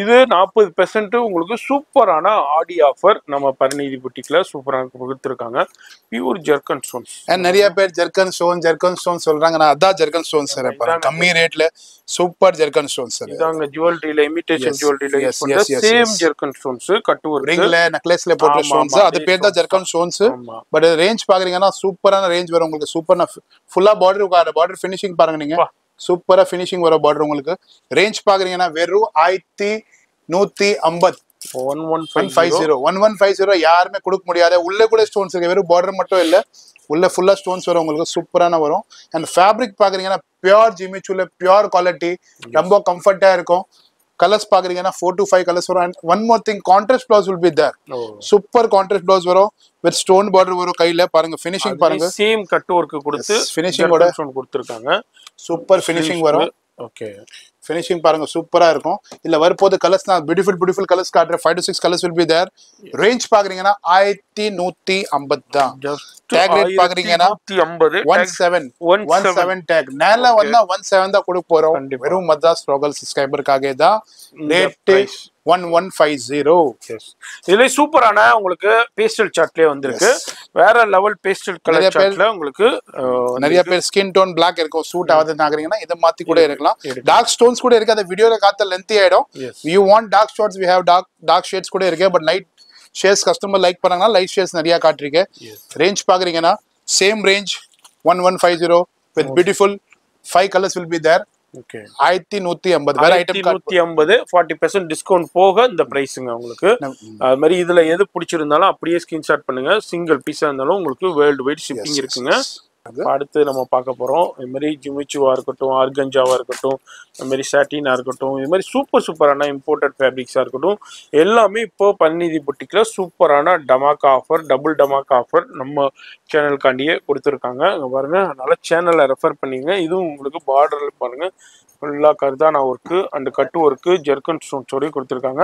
இது நாற்பது பெர்சன்ட் உங்களுக்கு சூப்பரான ஆடி ஆஃபர் நம்ம பரிநிதி புட்டிக்ல சூப்பராக கொடுத்துருக்காங்க. Pure zircon stones. நிறைய பேர் ஜர்கன் ஸ்டோன் ஜர்கன் ஸ்டோன் சொல்றாங்க. நான் அதான் ஜர்கன் ஸ்டோன் சார் கம்மி ரேட்ல சூப்பர் ஜர்கன் ஸ்டோன்ஸ். இதாங்க ஜுவல்லரியில இமிடேஷன் ஜுவல்லரியில யூஸ் பண்ற சேம் ஜர்கன் ஸ்டோன்ஸ். கட்டுவர் ரிங்ல நெக்லஸ்ல போடுற ஸ்டோன்ஸ் அது பேர் தான் ஜர்கன் ஸ்டோன்ஸ். பட் ரேஞ்ச் பாக்குறீங்கன்னா சூப்பரான ரேஞ்ச் வரும் உங்களுக்கு. சூப்பரா ஃபுல்லா border உட்கார border finishing பாருங்க நீங்க. சூப்பரா finishing வர border உங்களுக்கு. ரேஞ்ச் பாக்குறீங்கன்னா வெறும் ஆயிரத்து நூற்று ஐம்பது பதினொன்று ஐம்பது பதினொன்று ஐம்பது யாருமே கொடுக்க முடியாது. உள்ள கூட ஸ்டோன்ஸ் இருக்கு வெறும் border மட்டும் இல்ல உள்ள ஃபுல்லா ஸ்டோன்ஸ் வர உங்களுக்கு சூப்பரான வரும். அண்ட் ஃபேப்ரிக் பாக்குறீங்கன்னா பியூர் ஜிம்மி சூல பியூர் குவாலிட்டி ரொம்ப கம்ஃபர்ட்டா இருக்கும். கலர்ஸ் பாக்குறீங்கன்னா ஃபோர் டு ஃபைவ் கலர்ஸ் வரும். And one more thing contrast blouse will be there. Super contrast blouse வரும் வித் ஸ்டோன் border வரும். கையில பாருங்க ஃபினிஷிங் பாருங்க சேம் கட் வர்க் கொடுத்து ஃபினிஷிங் ஓட ஸ்டோன் கொடுத்திருக்காங்க. சூப்பர் ஃபினிஷிங் வரும். ஓகே finishing பாருங்க சூப்பரா இருக்கும். இல்ல வரப்போது கலர்ஸ் நான் பியூட்டிஃபுல் பியூட்டிஃபுல் கலர்ஸ் காட்ற five to six colours will be there. Range பாக்குறீங்கன்னா ஆயிரத்து நூற்று ஐம்பது தான். டாக் ரேட் பாக்குறீங்கன்னா பதினொன்று பதினொன்று டாக். நாளா வந்தா பதினொன்று தான் கொடுக்க போறோம். வெறும் மத்ராஸ் ரோகல் சப்ஸ்கிரைபர்காக தான் ரேட் பதினொன்று ஐம்பது. இதுல சூப்பரான உங்களுக்கு பேஸ்டல் சார்ட்லயே வந்திருக்கு. வேற லெவல் பேஸ்டல் கலர் சார்ட்ல உங்களுக்கு நிறைய பேர் ஸ்கின் டோன் black இருக்கும் சூட் ஆவது நாக்குறீங்கன்னா இத மாத்தி கூட இருக்கலாம். டார்க் ஸ்டோன்ஸ் கூட இருக்கு. அந்த வீடியோல காத்த லெந்தி ஆயிடும். You want dark shades we have dark dark shades கூட இருக்கு. But light shades customer like பண்ணாங்கன்னா லைட் ஷேட்ஸ் நிறைய காட்றீங்க. ரேஞ்ச் பாக்குறீங்கன்னா சேம் ரேஞ்ச் பதினொன்று ஐம்பது with beautiful five colors will be there. Okay ஆயிரத்து நூற்று ஐம்பது வேற ஐட்டம் நூற்று ஐம்பது நாற்பது சதவீதம் டிஸ்கவுண்ட் போக இந்த பிரைஸ்ங்க உங்களுக்கு. அது மாதிரி இதுல எது பிடிச்சிருந்தாலும் அப்படியே ஸ்கிரீன்ஷாட் பண்ணுங்க. சிங்கிள் பீஸா இருந்தாலும் உங்களுக்கு வேர்ல்ட் வைட் ஷிப்பிங் இருக்குங்க. அடுத்து நம்ம பார்க்க போறோம் இது மாதிரி ஜிமிச்சுவா இருக்கட்டும் ஆர்கஞ்சாவா இருக்கட்டும் அது மாதிரி சாட்டினா இருக்கட்டும் இது மாதிரி சூப்பர் சூப்பரான இம்போர்ட்டட் ஃபேப்ரிக்ஸா இருக்கட்டும் எல்லாமே இப்போ பரிநிதி புட்டிக்ல சூப்பரான டமாக்கா ஆஃபர் டபுள் டமாக்கா ஆஃபர் நம்ம சேனலுக்காண்டியே கொடுத்துருக்காங்க. அங்கே பாருங்க அதனால சேனலை ரெஃபர் பண்ணிங்க. இதுவும் உங்களுக்கு பார்டர்ல பாருங்க ஃபுல்லா கர்தானா ஒர்க்கு அண்ட் கட்டு ஒர்க்கு ஜெர்கன் ஸ்டோன்ஸோடய கொடுத்துருக்காங்க.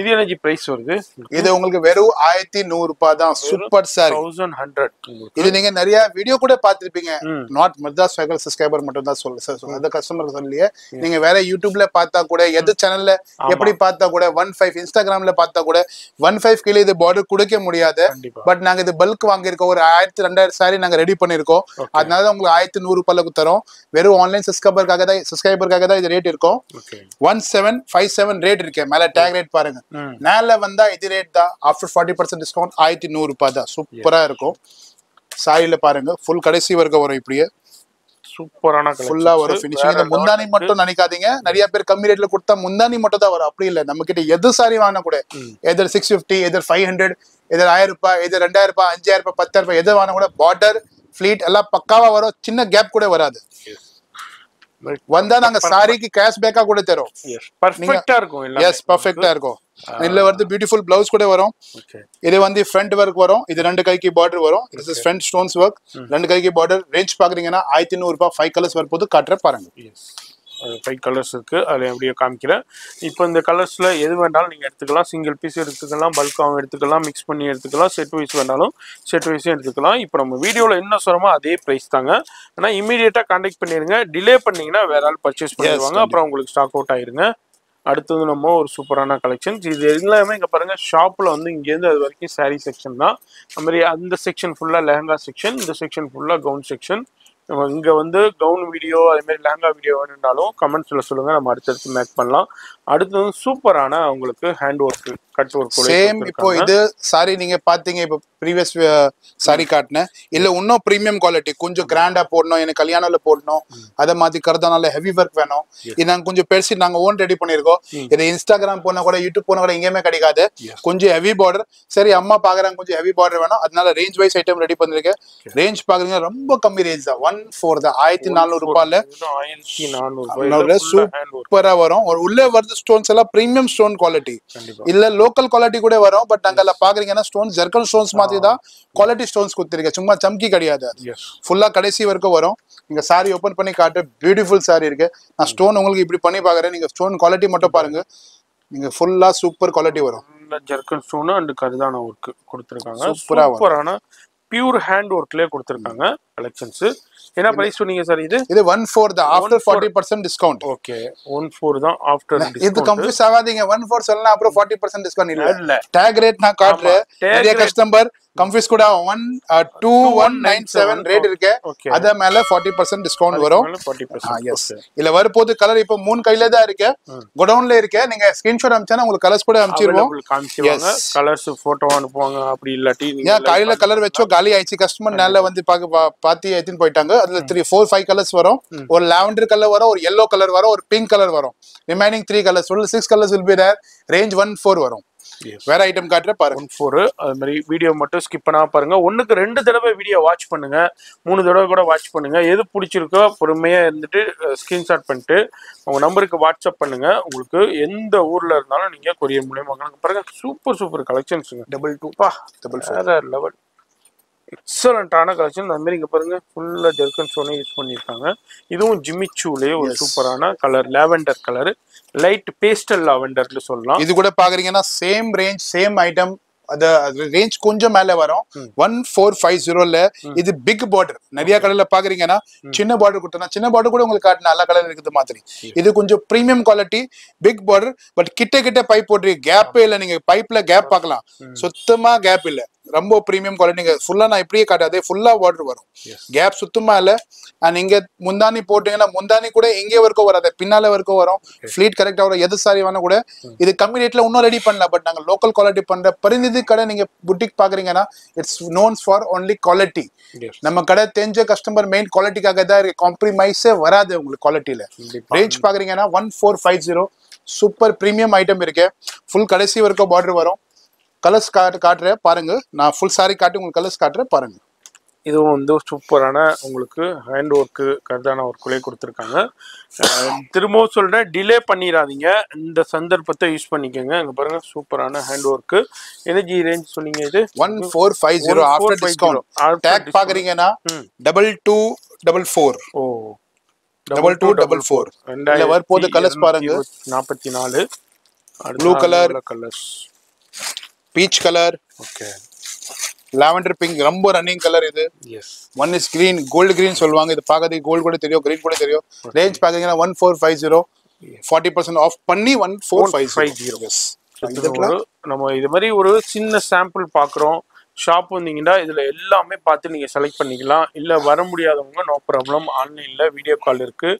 இது எனர்ஜி பிரைஸ் வருது. இது உங்களுக்கு வெறும் ஆயிரத்தி நூறு ரூபாய் தான். Super sir thousand hundred. இது நீங்க நிறைய வீடியோ கூட பார்த்துருப்பீங்க. நாட் மத்ராஸ் சர்க்கிள் சப்ஸ்கிரைபர் மட்டும் தான் சொல்லுங்க சார். அந்த கஸ்டமர் சொல்லியே நீங்க வேற யூடியூப்ல பார்த்தா கூட எது சேனல்ல எப்படி பார்த்தா கூட ஒன் ஃபைவ் இன்ஸ்டாகிராம்ல பார்த்தா கூட ஒன் ஃபைவ் கீழே இது பார்டர் கொடுக்க முடியாது. பட் நாங்க இது பல்க் வாங்கியிருக்கோம் ஒரு ஆயிரத்தி ரெண்டாயிரம் சாரி நாங்க ரெடி பண்ணிருக்கோம். அதனால உங்களுக்கு ஆயிரத்தி நூறு ரூபாய்க்கு தரோம். வெறும் ஆன்லைன் சப்ஸ்கிரைபருக்காக தான் சப்ஸ்கிரைபருக்காக இது ரேட் இருக்கும். பதினொன்று ஐம்பது ரேட் இருக்கு. மேல டாக் ரேட் பாருங்க. நாளை வந்தா இது ரேட் தான். ஆஃப்டர் நாற்பது சதவீதம் டிஸ்கவுண்ட் ஆயிரத்து நூறு ரூபாய் தான். சூப்பரா இருக்கும். சாரில பாருங்க ஃபுல் கடைசி வர்க்க வரும். இப்படியே சூப்பரான கலெக்ஷன் ஃபுல்லா வர ஃபினிஷிங். இந்த முந்தானி மட்டும் நினைக்காதீங்க. நிறைய பேர் கம்மி ரேட்ல கொடுத்தா முந்தானி மட்டும் தான் வரும். அப்படி இல்ல நமக்கிட்ட எது சாரி வாங்கினா கூட எதர் ஆறு நூறு எதர் ஐநூறு எதர் ஆயிரம் ரூபாய் எதர் இரண்டாயிரம் ரூபாய் ஐயாயிரம் ரூபாய் பத்தாயிரம் ரூபாய் எது வாங்கினா கூட பார்டர் ஃப்ளீட் எல்லாம் பக்காவா வரும். சின்ன கேப் கூட வராது. வந்தா நாங்க சாரிக்கு கேஷ் பேக்கா கூட தரோம். பெர்ஃபெக்ட்டா இருக்கும் எல்லாமே. எஸ் பெர்ஃபெக்ட்டா இருக்கும். இதுல வந்து பியூட்டிஃபுல் ப்ளவுஸ் கூட வரும். இது வந்து ஃப்ரண்ட் வர்க் வரும். இது ரெண்டு கைக்கு border வரும். This is front stones work ரெண்டு கைக்கு border. ரேஞ்ச் பாக்குறீங்கன்னா ஆயிரத்து நூறு ரூபாய் ஐந்து கலர்ஸ் வரப்போது காட்ற பாருங்க. எஸ் ஐந்து கலர்ஸ் இருக்கு. அது அப்படியே காமிக்கிறேன். இப்போ இந்த கலர்ஸ்ல எது வேண்டாலும் நீங்க எடுத்துக்கலாம். சிங்கிள் பீஸ் எடுத்துக்கலாம் பல்காவும் எடுத்துக்கலாம் மிக்ஸ் பண்ணி எடுத்துக்கலாம். செட் வைஸ் வேண்டாலும் செட் வைஸும் எடுத்துக்கலாம். இப்போ நம்ம வீடியோவில் என்ன சொல்றோமோ அதே ப்ரைஸ் தாங்க. ஆனால் இமீடியட்டா கான்டாக்ட் பண்ணிடுங்க. டிலே பண்ணீங்கன்னா வேற ஆள் பர்ச்சேஸ் பண்ணிடுவாங்க. அப்புறம் உங்களுக்கு ஸ்டாக் அவுட் ஆயிருங்க. அடுத்தது நம்ம ஒரு சூப்பரான கலெக்ஷன்ஸ். இது எல்லாமே இங்கே பாருங்கள் ஷாப்பில் வந்து இங்கேருந்து அது வரைக்கும் சாரீ செக்ஷன் தான். அது மாதிரி அந்த செக்ஷன் ஃபுல்லாக லெஹங்கா செக்ஷன் இந்த செக்ஷன் ஃபுல்லாக கவுன் செக்ஷன். நம்ம இங்கே வந்து கவுன் வீடியோ அதே மாதிரி லெஹங்கா வீடியோ வேணும்னாலும் கமெண்ட்ஸில் சொல்லுங்கள். நம்ம அடுத்தடுத்து மேக் பண்ணலாம். அடுத்தது சூப்பரான உங்களுக்கு hand work cut work same. இப்போ இது சாரி நீங்கள் பார்த்தீங்க இப்போ ப்ரீவியஸ் சாரி காட்டினேன். இல்லை இன்னும் ப்ரீமியம் குவாலிட்டி கொஞ்சம் கிராண்டாக போடணும் எனக்கு கல்யாணம்ல போடணும் அதை மாதிரி கருதானால ஹெவி ஒர்க் வேணும். இது நாங்கள் கொஞ்சம் பெருசு நாங்கள் ஓன் ரெடி பண்ணியிருக்கோம். இதை இன்ஸ்டாகிராம் போனால் கூட யூடியூப் போனால் கூட எங்கேயுமே கிடைக்காது. கொஞ்சம் ஹெவி பார்டர் சரி அம்மா பார்க்குறாங்க கொஞ்சம் ஹெவி பார்டர் வேணும். அதனால ரேஞ்ச் வைஸ் ஐட்டம் ரெடி பண்ணிருக்கேன். ரேஞ்ச் பார்க்குறீங்கன்னா ரொம்ப கம்மி ரேஞ்ச் தான். ஒன் ஃபோர் தான் ஆயிரத்தி நானூறு ரூபாயில் சூப்பராக வரும். ஒரு உள்ளே வருது ஸ்டோன்ஸ் எல்லாம் ப்ரீமியம் ஸ்டோன் குவாலிட்டி இல்லை லோக்கல் குவாலிட்டி கூட வரும். பட் நாங்கள் பார்க்குறீங்கன்னா ஸ்டோன்ஸ் ஜெர்கன் ஸ்டோன்ஸ் மாதிரி குவாலிட்டி ஸ்டோன்ஸ் கொடுத்திருக்கேன். சும்மா சம்கி கிடையாது. ஃபுல்லா கடைசி வரைக்கும் வரும். நீங்க சாரி ஓபன் பண்ணி காட்டு பியூட்டிஃபுல் சாரி இருக்கு. நான் ஸ்டோன் உங்களுக்கு இப்படி பண்ணி பாக்குறேன். நீங்க ஸ்டோன் குவாலிட்டி மட்டும் பாருங்க. நீங்க ஃபுல்லா சூப்பர் குவாலிட்டி வரும். ஜர்கன் ஸ்டோன் அண்ட் கர்தானா ஒர்க் கொடுத்திருக்காங்க. சூப்பரான pure hand work le kuduthirukanga collections ena price soninga sir idu idu one four da after forty percent discount okay one four da after discount idu confuse agadinga one four solna appo forty percent discount illa tag rate na kaadre neriya customer confuse kuda one two one nine seven rate iruke adha mele forty percent discount varum forty percent yes illa varu podu color ipo moon kaiyila da iruke godown la iruke neenga screenshot amchana ungal colors kuda amchiruvom kaamchivanga colors photo anuponga apdi illati neenga kaiyila color vecho gali aichi customer nalla vandu paati edin poitanga adha three four five colors varum or lavender color varum or yellow color varum or pink color varum remaining three colors total six colors will be there range one four varum Yes. Where item காட்ற பாருங்க one four அது மாதிரி video மட்டும் skip பண்ணாம பாருங்க ஒண்ணுக்கு ரெண்டு தடவை video watch பண்ணுங்க மூணு தடவை கூட வாட்ச் பண்ணுங்க எது பிடிச்சிருக்கோ பொறுமையா இருந்துட்டு ஸ்கிரீன்ஷாட் பண்ணிட்டு உங்க நம்பருக்கு வாட்ஸ்அப் பண்ணுங்க உங்களுக்கு எந்த ஊர்ல இருந்தாலும் நீங்க கொரியர் மூலமா வாங்கலாம் பாருங்க சூப்பர் சூப்பர் கலெக்ஷன்ஸ்ங்க two two பா two four லெவல் எக்ஸலென்ட்டான கலெக்ஷன் அந்த மாதிரி இங்க பாருங்க ஃபுல்லா ஜர்கன் சோனே யூஸ் பண்ணிருக்காங்க இதுவும் ஜிம்மி சூலே ஒரு சூப்பரான colour lavender colour light pastel lavender னு சொல்லலாம் இது கூட பாக்குறீங்கன்னா same range same item அந்த range கொஞ்சம் மேல வரும் one four five zero ல இது big border நிறைய கலர்ல பாக்குறீங்கன்னா சின்ன border குட்டனா சின்ன border கூட உங்களுக்கு காட்ட நல்ல கலர் இருக்குது மாதிரி இது கொஞ்சம் premium quality big border but கிட்ட கிட்ட பைப் போட்றீ gap இல்ல நீங்க பைப்ல gap பார்க்கலாம் சுத்தமா gap இல்ல ரொம்ப premium quality நீங்க ஃபுல்லா நான் இப்படியே காட்டாதே ஃபுல்லா border வரும் gap சுத்தமா இல்ல and இங்க முந்தானி போடுறீங்கன்னா முந்தானி கூட எங்கே வர்க்கோ வராது பின்னால வர்க்கோ வரும் fleat கரெக்ட்டா வர எது சாரி வேணா கூட இது கம்மி ரேட்ல இன்னும் ரெடி பண்ணலாம் பட் நாங்க local quality பண்ற பரிநிதி கடை நீங்க boutique பாக்குறீங்கன்னா it's known for only quality நம்ம கடை தெரிஞ்ச customer main quality காக தான் compromise வராது உங்களுக்கு குவாலிட்டில range பாக்குறீங்கன்னா one four five zero super premium item இருக்கு ஃபுல் கடைசி வர்க்க border வரும் கலர்ஸ் காட்ற பாருங்க நான் full saree காட்டி உங்களுக்கு கலர்ஸ் காட்ற பாருங்க இது வந்து சூப்பரான உங்களுக்கு ஹேண்ட் வர்க் கரெக்டான ஒரு குளே கொடுத்திருக்காங்க திரும்ப சொல்றேன் டிலே பண்ணிராதீங்க இந்த சந்தர்ப்பத்தை யூஸ் பண்ணிக்கங்க அங்க பாருங்க சூப்பரான ஹேண்ட் வர்க் எனர்ஜி ரேஞ்ச் சொன்னீங்க இது one four five zero after discount tag பாக்குறீங்கன்னா two two four four ஓ two two four four இல்ல வர போது கலர்ஸ் பாருங்க forty-four blue color colors peach color okay lavender pink ரொம்ப ரன்னிங் கலர் இது yes one is green gold green சொல்வாங்க இது பாக்கதே gold கூட தெரியும் green கூட தெரியும் range பாக்கீங்கன்னா one four five zero forty percent off பண்ணி one four five zero yes இதுக்கு நம்ம இது மாதிரி ஒரு சின்ன சாம்பிள் பாக்குறோம் ஷாப் வந்தீங்கனா இதுல எல்லாமே பார்த்து நீங்க செலக்ட் பண்ணிக்கலாம் இல்ல வர முடியாதவங்க நோ ப்ராப்ளம் ஆன்லைன்ல வீடியோ கால் இருக்கு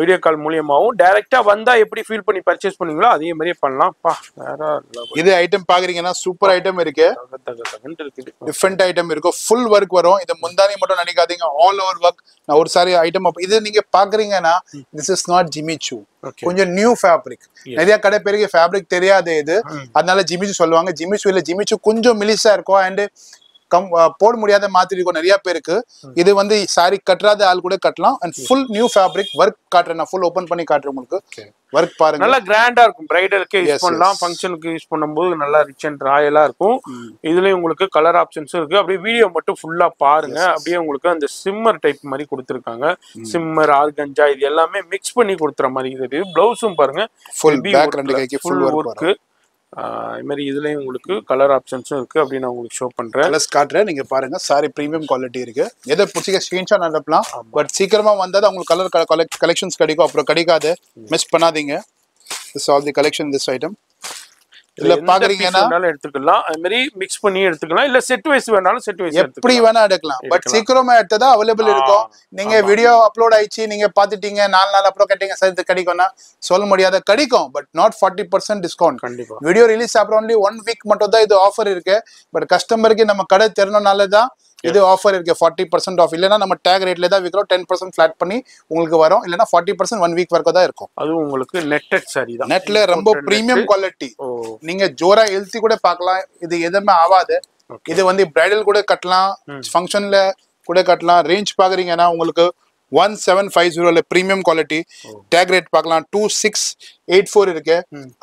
வீடியோ கால் மூலமாவும் டைரக்டா வந்தா எப்படி ஃபீல் பண்ணி பர்சேஸ் பண்ணீங்களோ அதே மாதிரியே பண்ணலாம் பா இது ஐட்டம் பாக்குறீங்கன்னா சூப்பர் ஐட்டம் இருக்கு டிஃபரண்ட் ஐட்டம் இருக்கு ফুল வர்க் வரும் இது முந்தானி மட்டும் நினைக்காதீங்க ஆல் ஓவர் வர்க் நான் ஒரு சாரி ஐட்டம் இது நீங்க பாக்குறீங்கன்னா this is not Jimmy Choo கொஞ்சம் நியூ ஃபேப்ரிக் நிறைய கடை பேருக்கு ஃபேப்ரிக் தெரியாது இது அதனால Jimmy Choo சொல்வாங்க Jimmy Choo இல்ல Jimmy Choo கொஞ்சம் மிலிசா இருக்கும் அண்ட் போட முடியாத மாதிரி இருக்கும் நிறைய பேருக்கு இது வந்து சாரி கட்டறாத ஆள் கூட கட்டலாம் and full new fabric work காட்றேன் full open பண்ணி காட்றேன் உங்களுக்கு work பாருங்க நல்ல கிராண்டா இருக்கும் பிரைடலுக்கு யூஸ் பண்ணலாம் ஃபங்க்ஷனுக்கு யூஸ் பண்ணும்போது நல்லா ரிச் அண்ட் ராயலா இருக்கும் இதுலயே உங்களுக்கு கலர் ஆப்ஷன்ஸ் இருக்கு அப்படியே வீடியோ மட்டும் ஃபுல்லா பாருங்க அப்படியே உங்களுக்கு அந்த சிம்மர் டைப் மாதிரி கொடுத்திருக்காங்க சிம்மர் ஆர்கஞ்சா இது எல்லாமே mix பண்ணி கொடுத்துற மாதிரி இருக்கு ப்ளவுஸும் பாருங்க full back ரெண்டு கைக்கு full work இதுலயும் இதுலயும் உங்களுக்கு கலர் ஆப்ஷன்ஸும் இருக்கு அப்படி நான் உங்களுக்கு ஷோ பண்றேன் கலர்ஸ் காட்றேன் நீங்க பாருங்க சாரி பிரீமியம் குவாலிட்டி இருக்கு எதை பிடிச்சீங்க ஸ்கிரீன்ஷாட் அனுப்பலாம் பட் சீக்கிரமா வந்தா உங்களுக்கு கலர் கலெக்ஷன்ஸ் கிடைக்கும் அப்புறம் கிடைக்காது மிஸ் பண்ணாதீங்க this all the collection this item இல்ல பாக்குறீங்கன்னா எடுத்துக்கலாம் அது மாதிரி mix பண்ணி எடுத்துக்கலாம் இல்ல செட் வைஸ் வேணாலும் செட் வைஸ் எடுத்துக்கலாம் எப்படி வேணா எடுக்கலாம் பட் சீக்கிரமா எடுத்ததா அவேலபிள் இருக்கும் நீங்க வீடியோ அப்லோட் ஆயிச்சு நீங்க பாத்துட்டீங்க நாலு நாள் அப்புறம் கேட்டிங்க சார் இது கிடைக்கும்னா சொல்ல முடியாத கிடைக்கும் but not forty percent discount கண்டிப்பா வீடியோ ரிலீஸ் அப்புறம் only one week மட்டும் தான் இது ஆஃபர் இருக்கு பட் கஸ்டமருக்கு நம்ம கடை தெறனனால தான் இது ஆஃபர் இருக்கு forty percent ஆஃப் இல்லனா நம்ம டாக் ரேட்ல தான் விக்கிறோம் ten percent ஃபிளாட் பண்ணி உங்களுக்கு வரும் இல்லனா forty percent one week வர்க்க தான் இருக்கும் அது உங்களுக்கு நெட்டட் சாரி தான் நெட்ல ரொம்ப பிரீமியம் குவாலிட்டி நீங்க ஜோரா எல்சி கூட பார்க்கலாம் இது எதுமே ஆவாது இது வந்து பிரைடல் கூட கட்டலாம் ஃபங்க்ஷன்ல கூட கட்டலாம் ரேஞ்ச் பாக்குறீங்கன்னா உங்களுக்கு one seven five zero ல பிரீமியம் குவாலிட்டி டாக் ரேட் பார்க்கலாம் two six eight four இருக்கு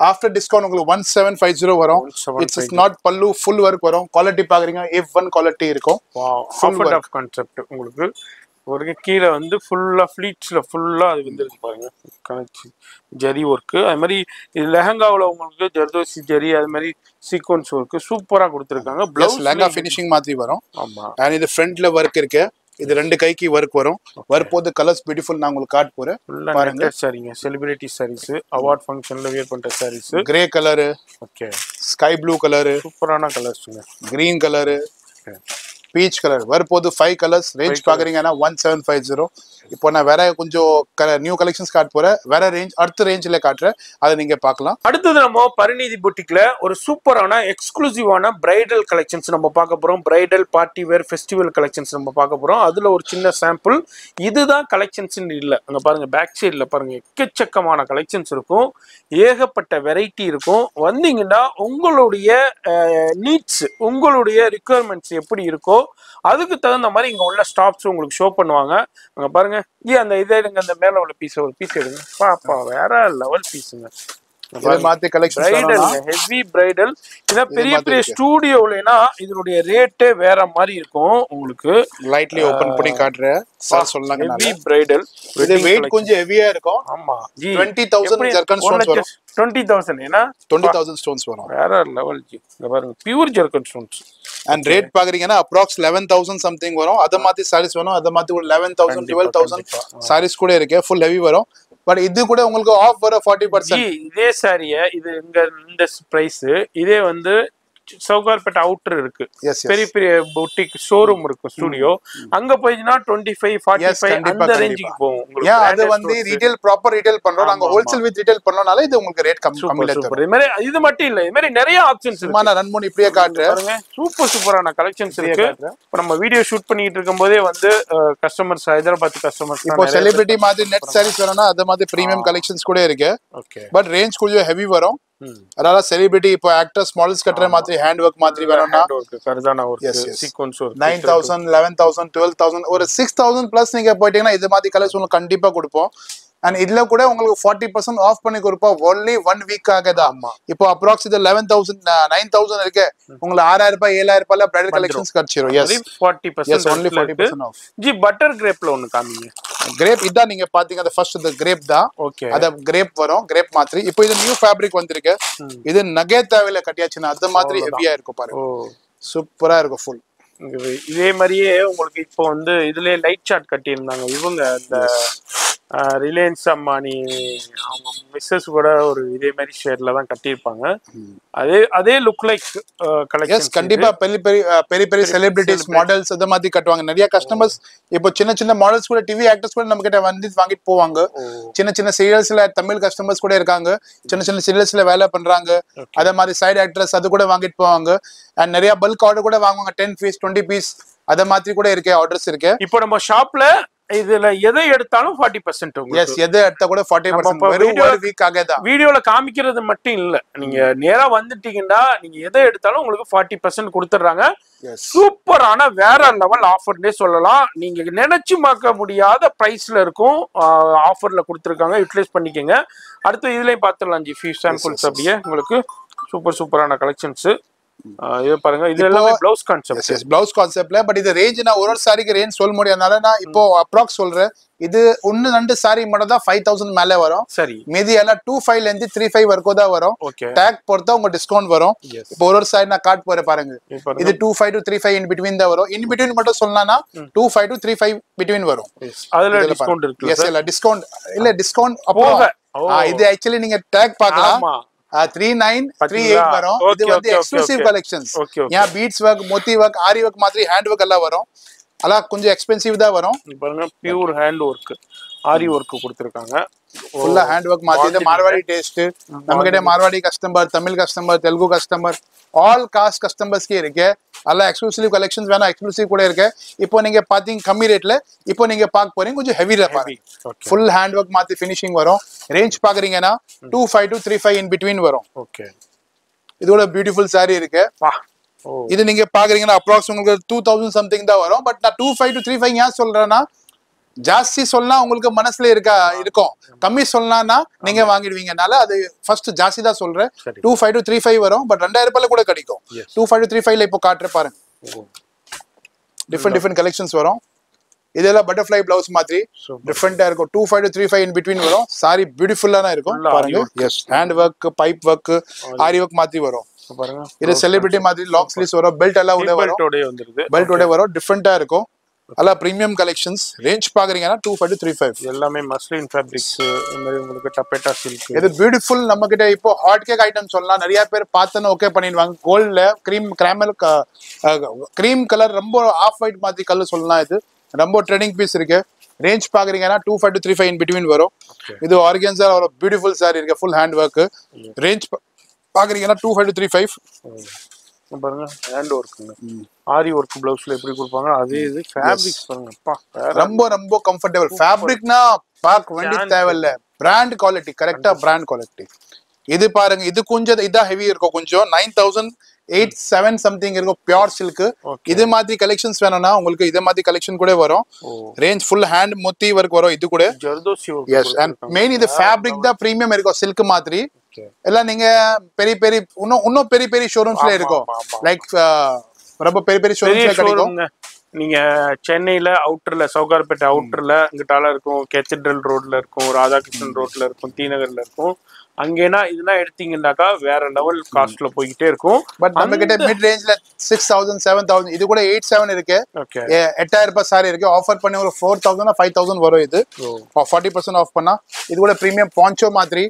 ஆஃப்டர் டிஸ்கவுண்ட் உங்களுக்கு one seven five zero வரும் இட்ஸ் இஸ் நாட் பல்லு full work வரும் குவாலிட்டி பாக்குறீங்க F one குவாலிட்டி இருக்கும் வாவ் ஆஃபர் ஆஃப் கான்செப்ட் உங்களுக்கு ஒருங்க கீழ வந்து ஃபுல்லா ஃப்ளீட்ஸ்ல ஃபுல்லா அது விந்திருக்கு பாருங்க கனெக்ட் ஜரி work அது மாதிரி லெஹங்காவுல உங்களுக்கு ஜர்தோசி ஜரி அது மாதிரி சீக்வென்ஸ் work சூப்பரா கொடுத்திருக்காங்க ப்ளஸ் லெஹங்கா ஃபினிஷிங் மாதிரி வரும் ஆமா and இது ஃப்ரண்ட்ல work இருக்கு இது ரெண்டு கைக்கு work வரும் வரப்போது கலர்ஸ் பியூட்டிஃபுல் நான் உங்களுக்கு காட் போறேன் பாருங்க சரிங்க सेलिब्रिटी sarees அவார்ட் ஃபங்க்ஷன்ல wear பண்ற sarees grey colour okay sky blue colour சூப்பரான கலர்ஸ்ங்க green colour Peach color. Varpodu five colors range pagaringa one seven five zero. Ipo na vera kunjo new collections card pora. Vera range, earth range le katra. Adu ninge paakla. Adutha nama Parinidhi Boutique le or superana exclusive ana bridal collections nama paaka porom. Bridal party wear festival collections nama paaka porom. Adula or chinna sample. Idu da collections illa. Anga parunga back side la parunga ekkechamana collections irukum. Yegapatta variety irukum. Vandinga ungaludaiya needs, ungaludaiya requirements eppadi irukum. அதுக்கு தகுந்த மாதிரி இங்க உள்ள stops உங்களுக்கு show பண்ணுவாங்க அங்க பாருங்க இ அந்த இதே இங்க அந்த மேல உள்ள பீஸ் ஒரு பீஸ் எடுங்க பாப்பா வேற லெவல் பீஸ்ங்க இது மாத்தி கலெக்ஷன்ஸ் ஹெவி பிரைடல் இத பெரிய பெரிய ஸ்டுடியோலனா இதனுடைய ரேட் வேற மாதிரி இருக்கும் உங்களுக்கு லைட்லி ஓபன் பண்ணி காட்றேன் சார் சொல்லுங்க ஹெவி பிரைடல் இது weight கொஞ்சம் ஹெவியா இருக்கும் ஆமா twenty thousand ஜர்கன் ஸ்டோன்ஸ் வரும் twenty thousand ஏனா twenty thousand ஸ்டோன்ஸ் வரும் வேற லெவல் ஜி இங்க பாருங்க pure zircon stones And rate பாக்குறீங்கன்னா approx eleven thousand something வரும் அத மாத்தி sarees வரும் அத மாத்தி ஒரு eleven thousand twelve thousand sarees கூட இருக்கு full heavy வரும் பட் இது கூட உங்களுக்கு ஆஃப் வர forty percent இதே saree இது இங்க இந்த price இதே வந்து Saukarpet outer இருக்கு பெரிய பெரிய boutique showroom இருக்கு studio அங்க போயினா twenty-five forty-five அந்த ரேஞ்சுக்கு போகும் யா அது வந்து ரீட்டைல் ப்ராப்பர் ரீட்டைல் பண்றோம் நாங்க ஹோல்சேல் வித் ரீட்டைல் பண்றனால இது உங்களுக்கு ரேட் கம்மி கம்மில தரும் இது மாதிரி இது மட்டும் இல்ல இது மாதிரி நிறைய ஆப்ஷன்ஸ் இருக்கு நான் ரன் பண்ணி இப்படியே காட்றேன் பாருங்க சூப்பர் சூப்பரான கலெக்ஷன்ஸ் இருக்கு இப்ப நம்ம வீடியோ ஷூட் பண்ணிட்டு இருக்கும்போதே வந்து கஸ்டமர்ஸ் ஹைதராபாத் கஸ்டமர்ஸ் இப்போ செலிபிரிட்டி மாதிரி நெட் sarees வரனா அது மாதிரி பிரீமியம் கலெக்ஷன்ஸ் கூட இருக்கு ஓகே பட் ரேஞ்ச் கொஞ்சம் ஹெவி வரும் அதால सेलिब्रिटी இப்ப ஆக்டர்ஸ் மாடல்ஸ் கட்டற மாதிரி ஹேண்ட் வர்க் மாதிரி வரணும்னா சரிதான ஒரு சீக்வென்ஸ் ஒரு nine thousand eleven thousand twelve thousand ஒரு six thousand பிளஸ் நீங்க போய்ட்டீங்கன்னா இது மாதிரி கலர்ஸ் உங்களுக்கு கண்டிப்பா கொடுப்போம் and இதுல கூட உங்களுக்கு forty percent ஆஃப் பண்ணி கொடுப்போம் only one week ஆகதா இப்போ approx இது eleven thousand nine thousand இருக்கு உங்களுக்கு six thousand seven thousand ல பிரைடல் கலெக்ஷன்ஸ் கட்சிரோம் yes forty percent yes only forty percent off ji butter கிரேப்ல ஒன்னு காமிங்க grape idha neenga pathinga the first the grape da okay adha grape varum grape matri ipo idu new fabric vandiruke idu nagethavila kattiyachina adha matri heavy ah irukku paru super ah irukku full idhe mariye ungalku ipo vandu idile light chart katti irundanga ivanga the Reliance Amani avanga missus kuda oru idhe mari shade la dhan katti irpanga adhe adhe look like collection yes kandipa peri peri peri celebrities models adha mathi kattuvanga nariya customers ipo chinna chinna models kuda tv actors kuda namukitta vandhi vaangit povanga chinna chinna serials la tamil customers kuda irukanga chinna chinna serials la vela pandranga adha mari side actors adu kuda vaangit povanga and nariya bulk order kuda vaanguanga ten piece twenty piece adha mathi kuda irke orders irke ipo nama shop la இதுல எதை எடுத்தாலும் forty percent உங்களுக்கு S எதை எடுத்தா கூட forty percent வெறும் ஒரு week ஆகதா வீடியோல காமிக்கிறது மட்டும் இல்ல நீங்க நேரா வந்துட்டீங்கன்னா நீங்க எதை எடுத்தாலும் உங்களுக்கு forty percent கொடுத்துறாங்க சூப்பரான வேற லெவல் ஆஃபர்னே சொல்லலாம் நீங்க நினைச்சு பார்க்க முடியாத பிரைஸ்ல இருக்கும் ஆஃபர்ல கொடுத்திருக்காங்க யூட்டிலைஸ் பண்ணிக்கங்க அடுத்து இதுலயே பாத்துறலாம் ஜி ஃபியூ சாம்பிள்ஸ் அப்படியே உங்களுக்கு சூப்பர் சூப்பரான கலெக்ஷன்ஸ் இது பாருங்க இது எல்லாமே ப்ளவுஸ் கான்செப்ட் எஸ் ப்ளவுஸ் கான்செப்ட்ல பட் இது ரேஞ்ச் நான் ஒரு ஒரு சாரிக்கு ரேஞ்ச் சொல்ல முடியாதனால நான் இப்போ அப்ராக்ஸ் சொல்றேன் இது ஒன்னு ரெண்டு சாரி மட்டும் தான் five thousand மேல வரும் சரி மீதி எல்லாம் two five ல இருந்து three five வரைக்கும் தான் வரும் டாக் போறதா உங்களுக்கு டிஸ்கவுண்ட் வரும் இப்போ ஒரு ஒரு சாரி நான் காட் போறே பாருங்க இது two five to three five in between தான் வரும் இன் बिटवीन மட்டும் சொன்னானா two five to three five between வரும் அதுல டிஸ்கவுண்ட் இருக்கு எஸ் இல்ல டிஸ்கவுண்ட் இல்ல டிஸ்கவுண்ட் அப்போ இது एक्चुअली நீங்க டாக் பார்க்கலாம் three nine three eight வரும் இது வந்து எக்ஸ்க்ளூசிவ் கலெக்ஷன்ஸ் யா பீட்ஸ் வர்க் மோத்தி வர்க் ஆரி வர்க் மாதிரி ஹேண்ட் வர்க் எல்லாம் வரும் அலா கொஞ்சம் எக்ஸ்பென்சிவ் தான் வரும் பாருங்க பியூர் ஹேண்ட் வர்க் ஆரி வர்க் கொடுத்திருக்காங்க ஃபுல்லா ஹேண்ட் வர்க் மாதிரி இந்த மார்வாடி டேஸ்ட் நமக்கிட்ட Marwari customer Tamil customer Telugu customer all caste கஸ்டமர்ஸ்க்கு இருக்கு அலா எக்ஸ்க்ளூசிவ் கலெக்ஷன்ஸ் வேணா எக்ஸ்க்ளூசிவ் கூட இருக்கு இப்போ நீங்க பாத்தீங்க கம்மி ரேட்ல இப்போ நீங்க பாக்க போறீங்க கொஞ்சம் heavy rate full hand work மாதிரி ஃபினிஷிங் வரும் ரேஞ்ச் பாக்குறீங்கன்னா two five to three five in between வரும் ஓகே இதோட பியூட்டிஃபுல் saree இருக்கு வா இது நீங்க பாக்குறீங்கன்னா அப்ராக்ஸ் உங்களுக்கு two thousand something தான் வரும் பட் நான் two five to three five ஏன் சொல்றேன்னா ஜாஸ்தி சொன்னா உங்களுக்கு மனசுல இருக்கா இருக்கும் கம்மி சொன்னானா நீங்க வாங்கிடுவீங்கனால அது ஃபர்ஸ்ட் ஜாஸ்தி தான் சொல்றேன் two five to three five வரும் பட் two thousand கூட கிடைக்கும் two five to three five ல இப்போ காட்ற பாருங்க டிஃபரண்ட் டிஃபரண்ட் கலெக்ஷன்ஸ் வரும் This butterfly blouse matri. Different two five to three five in between varum. Sari beautiful la na irukum. Yes. Hand work, pipe work, aari work matri varum. This is celebrity matri long sleeves varum. Belt alla ude varum. Belt ude varum. Different ah irukum. Alla premium collections. Range paakringa two five to three five. Ellame muslin fabrics, tapeta silk. Idu beautiful namakita ipo hot cake item solla. Nariya per pathana okay panniduvanga. Gold cream caramel cream color romba half white matri color solla idu. Rambo trading piece range two five to three five in between varo. This organza or a beautiful saree full hand work. Range two five to three five. Hand work. Aari work blouse every good fabrics. Rambo Rambo comfortable. Fabric na park brand quality, correct brand quality. This is heavy nine thousand. Eight seven something pure silk. Okay. This is collections collection oh. Range full hand motti work varo. Yes, and main the fabric da premium silk matri. Ella ninga peri peri unno unno peri peri showrooms la iruko. Like rubber peri peri showrooms la Ninga Chennai la outer la Saukarpet outer la ingitala irukum Cathedral Road la irukum Radhakrishnan Road la irukum Tinagar la irukum. Angena idna eduthinganaka vera level cost la poite irukum but namakite mid range la six thousand seven thousand idu kuda eight seven iruke okay eight thousand saree iruke offer panni oru four thousand five thousand varum idu for forty percent off panna idu kuda premium poncho madri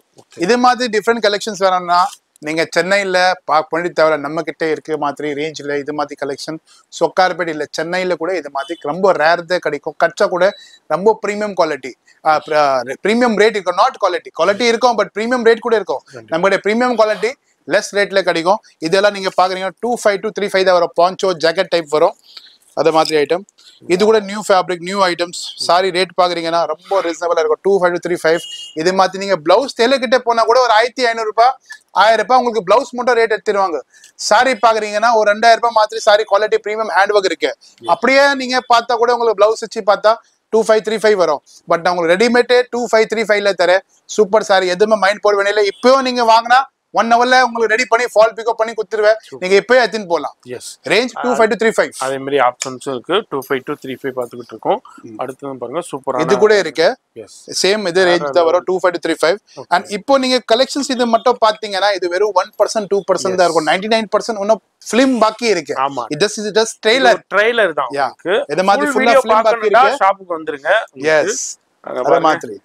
idu madri different collections varana neenga Chennai la Parinidhi namakite iruke madri range la idu madri collection Saukarpet illa Chennai la kuda idu madri romba rare da kadikum katcha kuda romba premium quality. Uh, uh, premium rate irko, not quality. Quality irko, but premium rate kude irko. Namukku premium quality less rate le kadikum. Idella neenga paakreenga two five to three five da varum poncho jacket type varum. Adha maatri item. Idu kuda new fabric, new items. Sari rate paakreenga na romba reasonable irko two five to three five. Idhe maatri neenga blouse tele kitte pona kuda or fifteen hundred rupees. one thousand rupees ungalku blouse motor rate eduthiruvaanga. Sari paakreenga na or two thousand rupees maatri sari quality premium handwork irukke. Apdiye neenga paatha kuda ungalku blouse ichi paatha two five three five varum but now ready-made two five three five la thare super saree edume mind port venila ippo neenga vaangna one hour la ungalku ready panni fall pick up panni kuduruve neenga ippo edin polam yes range two five to three five adhe mari options irukku two five to three five paathukittu irukom adutha parunga super ana idu kuda iruke yes same idhe range da varum two five to three five and ippo neenga collections idu mattum paathinga na idu veru one percent two percent da irukum ninety-nine percent unna film baki irukke aama it is it is trailer trailer da ungalku edha maatri full film baki irukke shop ku vandrunga yes adha maatri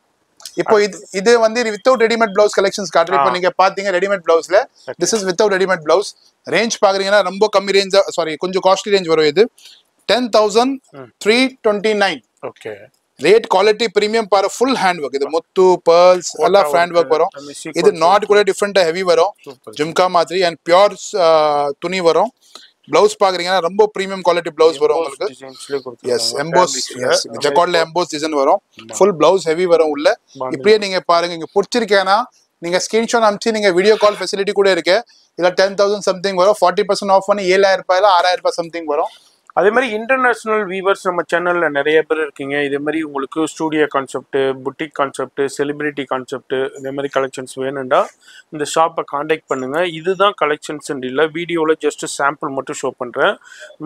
இப்போ இது வந்து without ready made blouse collections காட்றே இப்ப நீங்க பாத்தீங்க ready made blouse ல this is without ready made blouse range பாக்குறீங்கன்னா ரொம்ப கம்மி ரேஞ்ச் சாரி கொஞ்சம் காஸ்ட்லி ரேஞ்ச் வரும் இது ten thousand three twenty-nine okay rate quality premium பார full hand work இது முத்து pearls எல்லா hand work வரும் இது நாட் கூட டிஃபரண்ட் ஹெவி வரும் ஜும்கா மாதிரி and pure துணி வரும் blouse பாக்குறீங்கன்னா ரொம்ப premium quality blouse வரும் உங்களுக்கு yes emboss yes jacquard emboss design வரும் full blouse heavy வரும் உள்ள இப்படியே நீங்க பாருங்க இங்க புடிச்சிருக்கேனா நீங்க ஸ்கிரீன்ஷாட் அனுப்பி நீங்க வீடியோ கால் ஃபெசிலிட்டி கூட இருக்கு இல்ல ten thousand something வரும் forty percent ஆஃப் பண்ணி seven thousand rupees இல்ல six thousand rupees something வரும் அதே மாதிரி இன்டர்நேஷனல் viewers நம்ம சேனல்ல நிறைய பேர் இருக்கீங்க இதே மாதிரி உங்களுக்கு studio concept boutique concept celebrity concept இதே மாதிரி கலெக்ஷன்ஸ் வேணும்டா இந்த ஷாப்பை कांटेक्ट பண்ணுங்க இதுதான் கலெக்ஷன்ஸ் இல்ல வீடியோல ஜஸ்ட் சாம்பிள் மட்டும் ஷோ பண்றேன்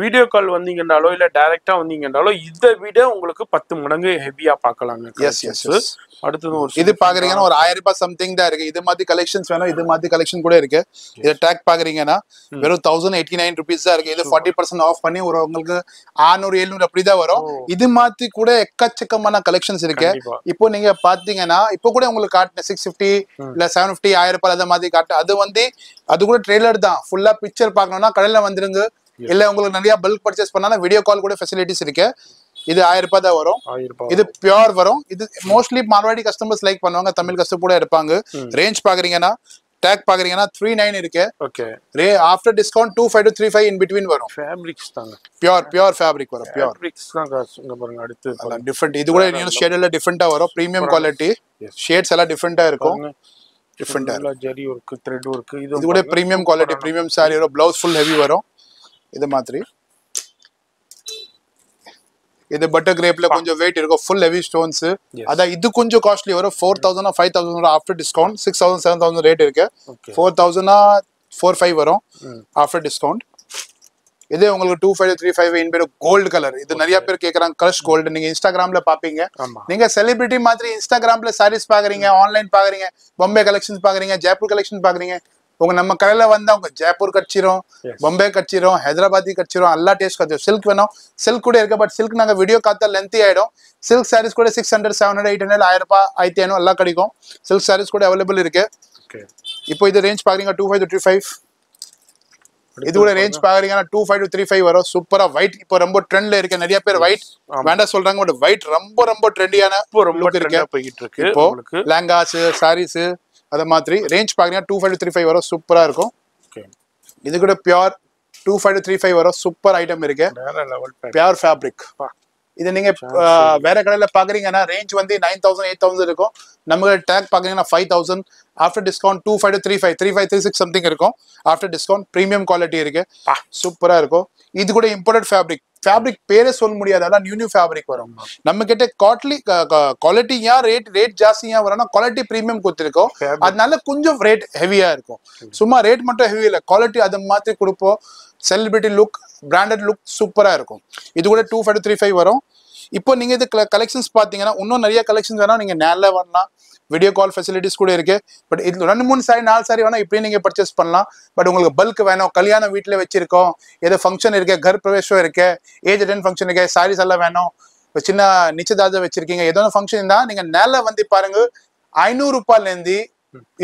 வீடியோ கால் வந்தீங்கனாலோ இல்ல டைரக்டா வந்தீங்கனாலோ இத விட உங்களுக்கு பத்து மடங்கு ஹெவியா பார்க்கலாம்ங்க எஸ் எஸ் அடுத்து ஒரு இது பாக்குறீங்கன்னா ஒரு one thousand rupees something தான் இருக்கு இதே மாதிரி கலெக்ஷன்ஸ் வேணும் இதே மாதிரி கலெக்ஷன் கூட இருக்கு இத டாக் பாக்குறீங்கன்னா வெறும் one thousand eighty-nine rupees தான் இருக்கு இது forty percent ஆஃப் பண்ணி ஒரு six hundred seven hundred அப்படிதா வரும் இது மாத்தி கூட எக்கச்சக்கமான கலெக்ஷன்ஸ் இருக்கு இப்போ நீங்க பாத்தீங்கன்னா இப்போ கூட உங்களுக்கு காட்ன six fifty இல்ல seven fifty one thousand அத மாதிரி காட்ட அது வந்து அது கூட ட்ரைலர் தான் ஃபுல்லா பிக்சர் பார்க்கணும்னா கடையில வந்துருங்க இல்ல உங்களுக்கு நிறைய பல்க் பர்சேஸ் பண்ணா வீடியோ கால் கூட ஃபெசிலிட்டிஸ் இருக்கு இது one thousand rupees தான் வரும் இது பியூர் வரும் இது மோஸ்ட்லி மார்வாடி கஸ்டமர்ஸ் லைக் பண்ணுவாங்க தமிழ் கஸ்டமர் கூட இருப்பாங்க ரேஞ்ச் பாக்குறீங்கன்னா Tag पागरिंगा three nine इरके. Okay. रे after discount two five to three five in between वरो. Fabrics तांग. Pure pure fabric वरो. Pure. Fabrics तांग गबरंग आड़ते. Different. इधर गुड़े नियन shade अल्ला different आ वरो. Premium quality. Shades अल्ला different आ इरको. Different आ. Zari work, thread work. इधर गुड़े premium quality, premium सारी वरो. Blouse full heavy वरो. इधर मात्री. This butter grape la konja weight iruko full heavy stones adha idu konja costly varu four thousand or five thousand after discount six thousand seven thousand rate iruke four thousand or four five varum after discount This is two five three five gold color. This is crushed gold. You can see Instagram. You can celebrity Instagram, sarees, online, Bombay collections, Jaipur collections. You can see Jaipur, Bombay, Hyderabadi, all taste. Silk silk but silk video lengthy. Silk sarees six hundred, seven hundred, eight hundred, silk sarees available. Now this range two five three five. This range is two five to three five. Super white. Trend white. White trendy. Langas, sarees. Range two five to three five. Super. This is pure two five to three five. Super item. Pure fabric. If you look at the range nine thousand to eight thousand. We tag five thousand. After discount two five to three five, three five three six something. After discount premium quality. Super. This is imported fabric. Fabric is new new fabric. We get quality rate, rate quality premium. That's rate heavier. Summa rate heavy. Quality celebrity look, branded look, super. This is two five to three five. Now, you have the collections, you have collections, video call facilities, but you can purchase it, but you have bulk, you have a function, you have a age function, you have sarees, you have a function, you have a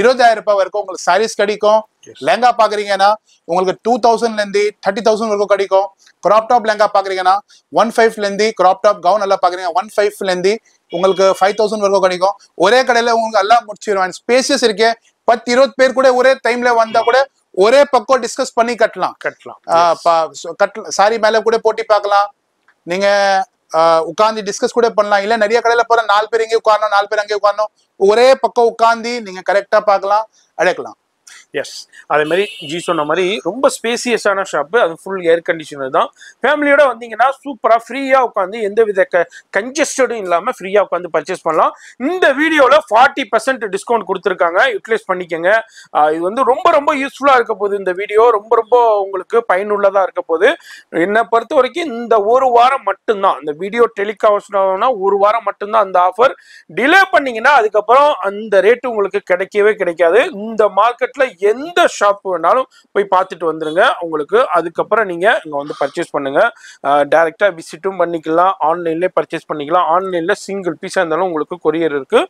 twenty thousand rupees ungal sarees kadikum lenga paakringena ungalku two thousand lendi thirty thousand varku kadikum crop top lenga paakringena fifteen lendi crop top gown alla paakringena fifteen lendi ungalku five thousand varku kadikum ore kadaila ungalku alla mudichiruvan spaces iruke ten twenty per kuda ore time la vanda kuda ore pakko discuss panni kattalam kattalam saree mele kuda poti paakalam neenga ukandi discuss kuda pannalam illa nariya kadaila pora four per inge ukarno four per ange ukarno ஒரே பக்கம் உட்கார்ந்து நீங்க கரெக்ட்டா பார்க்கலாம் அடக்கலாம். S அதே மாதிரி G சொன்ன மாதிரி ரொம்ப ஸ்பேசியஸான ஷாப், அது ফুল ஏர் கண்டிஷனர் தான். ஃபேமிலியோட வந்தீங்கன்னா சூப்பரா ஃப்ரீயா உட்கார்ந்து எந்தவித கன்ஜஸ்டடும் இல்லாம ஃப்ரீயா உட்கார்ந்து பர்சேஸ் பண்ணலாம். இந்த வீடியோல forty percent டிஸ்கவுண்ட் கொடுத்திருக்காங்க, யூட்டிலைஸ் பண்ணிக்கங்க. இது வந்து ரொம்ப ரொம்ப யூஸ்ஃபுல்லா இருக்க போகுது, இந்த வீடியோ ரொம்ப ரொம்ப உங்களுக்கு பயனுள்ளதா இருக்க போகுது. என்ன பொறுத்தவரைக்கும் இந்த ஒரு வாரம் மட்டும் தான் இந்த வீடியோ டெலிகாஸ்ட்னா ஒரு வாரம் மட்டும் தான் அந்த ஆஃபர். டிலே பண்ணீங்கன்னா அதுக்கு அப்புறம் அந்த ரேட் உங்களுக்கு கிடைக்கவே கிடைக்காது. இந்த மார்க்கெட்ல எந்த ஷாப் வேணாலும் போய் பார்த்துட்டு வந்துருங்க, உங்களுக்கு அதுக்கப்புறம் நீங்க இங்க வந்து பர்ச்சேஸ் பண்ணுங்க. டைரக்டா விசிட்டும் பண்ணிக்கலாம், ஆன்லைன்லயே பர்ச்சேஸ் பண்ணிக்கலாம். ஆன்லைன்ல சிங்கிள் பீஸா இருந்தாலும் உங்களுக்கு கொரியர் இருக்கு,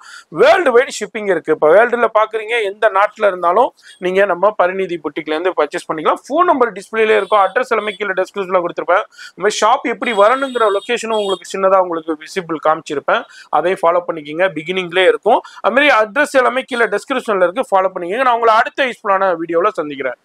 வேர்ல்டு வைட் ஷிப்பிங் இருக்கு. இப்போ வேர்ல்டுல பாக்குறீங்க, எந்த நாட்டில் இருந்தாலும் நீங்க நம்ம பரிநிதி புட்டிக்ல இருந்து பர்ச்சேஸ் பண்ணிக்கலாம். ஃபோன் நம்பர் டிஸ்பிளேல இருக்கும், அட்ரஸ் எல்லாமே கீழே டெஸ்கிரிப்ஷன்ல கொடுத்துருப்பேன். நம்ம ஷாப் எப்படி வரணுங்கிற லொகேஷனும் உங்களுக்கு சின்னதா உங்களுக்கு விசிபிள் காமிச்சிருப்பேன், அதையும் ஃபாலோ பண்ணிக்கோங்க. பிகினிங்லேயே இருக்கும், அது மாதிரி அட்ரஸ் எல்லாமே கீழே டெஸ்கிரிப்ஷன்ல இருக்கு, ஃபாலோ பண்ணிக்கோங்க. நான் உங்களை அடுத்த வீடியோல சந்திக்கிறேன்.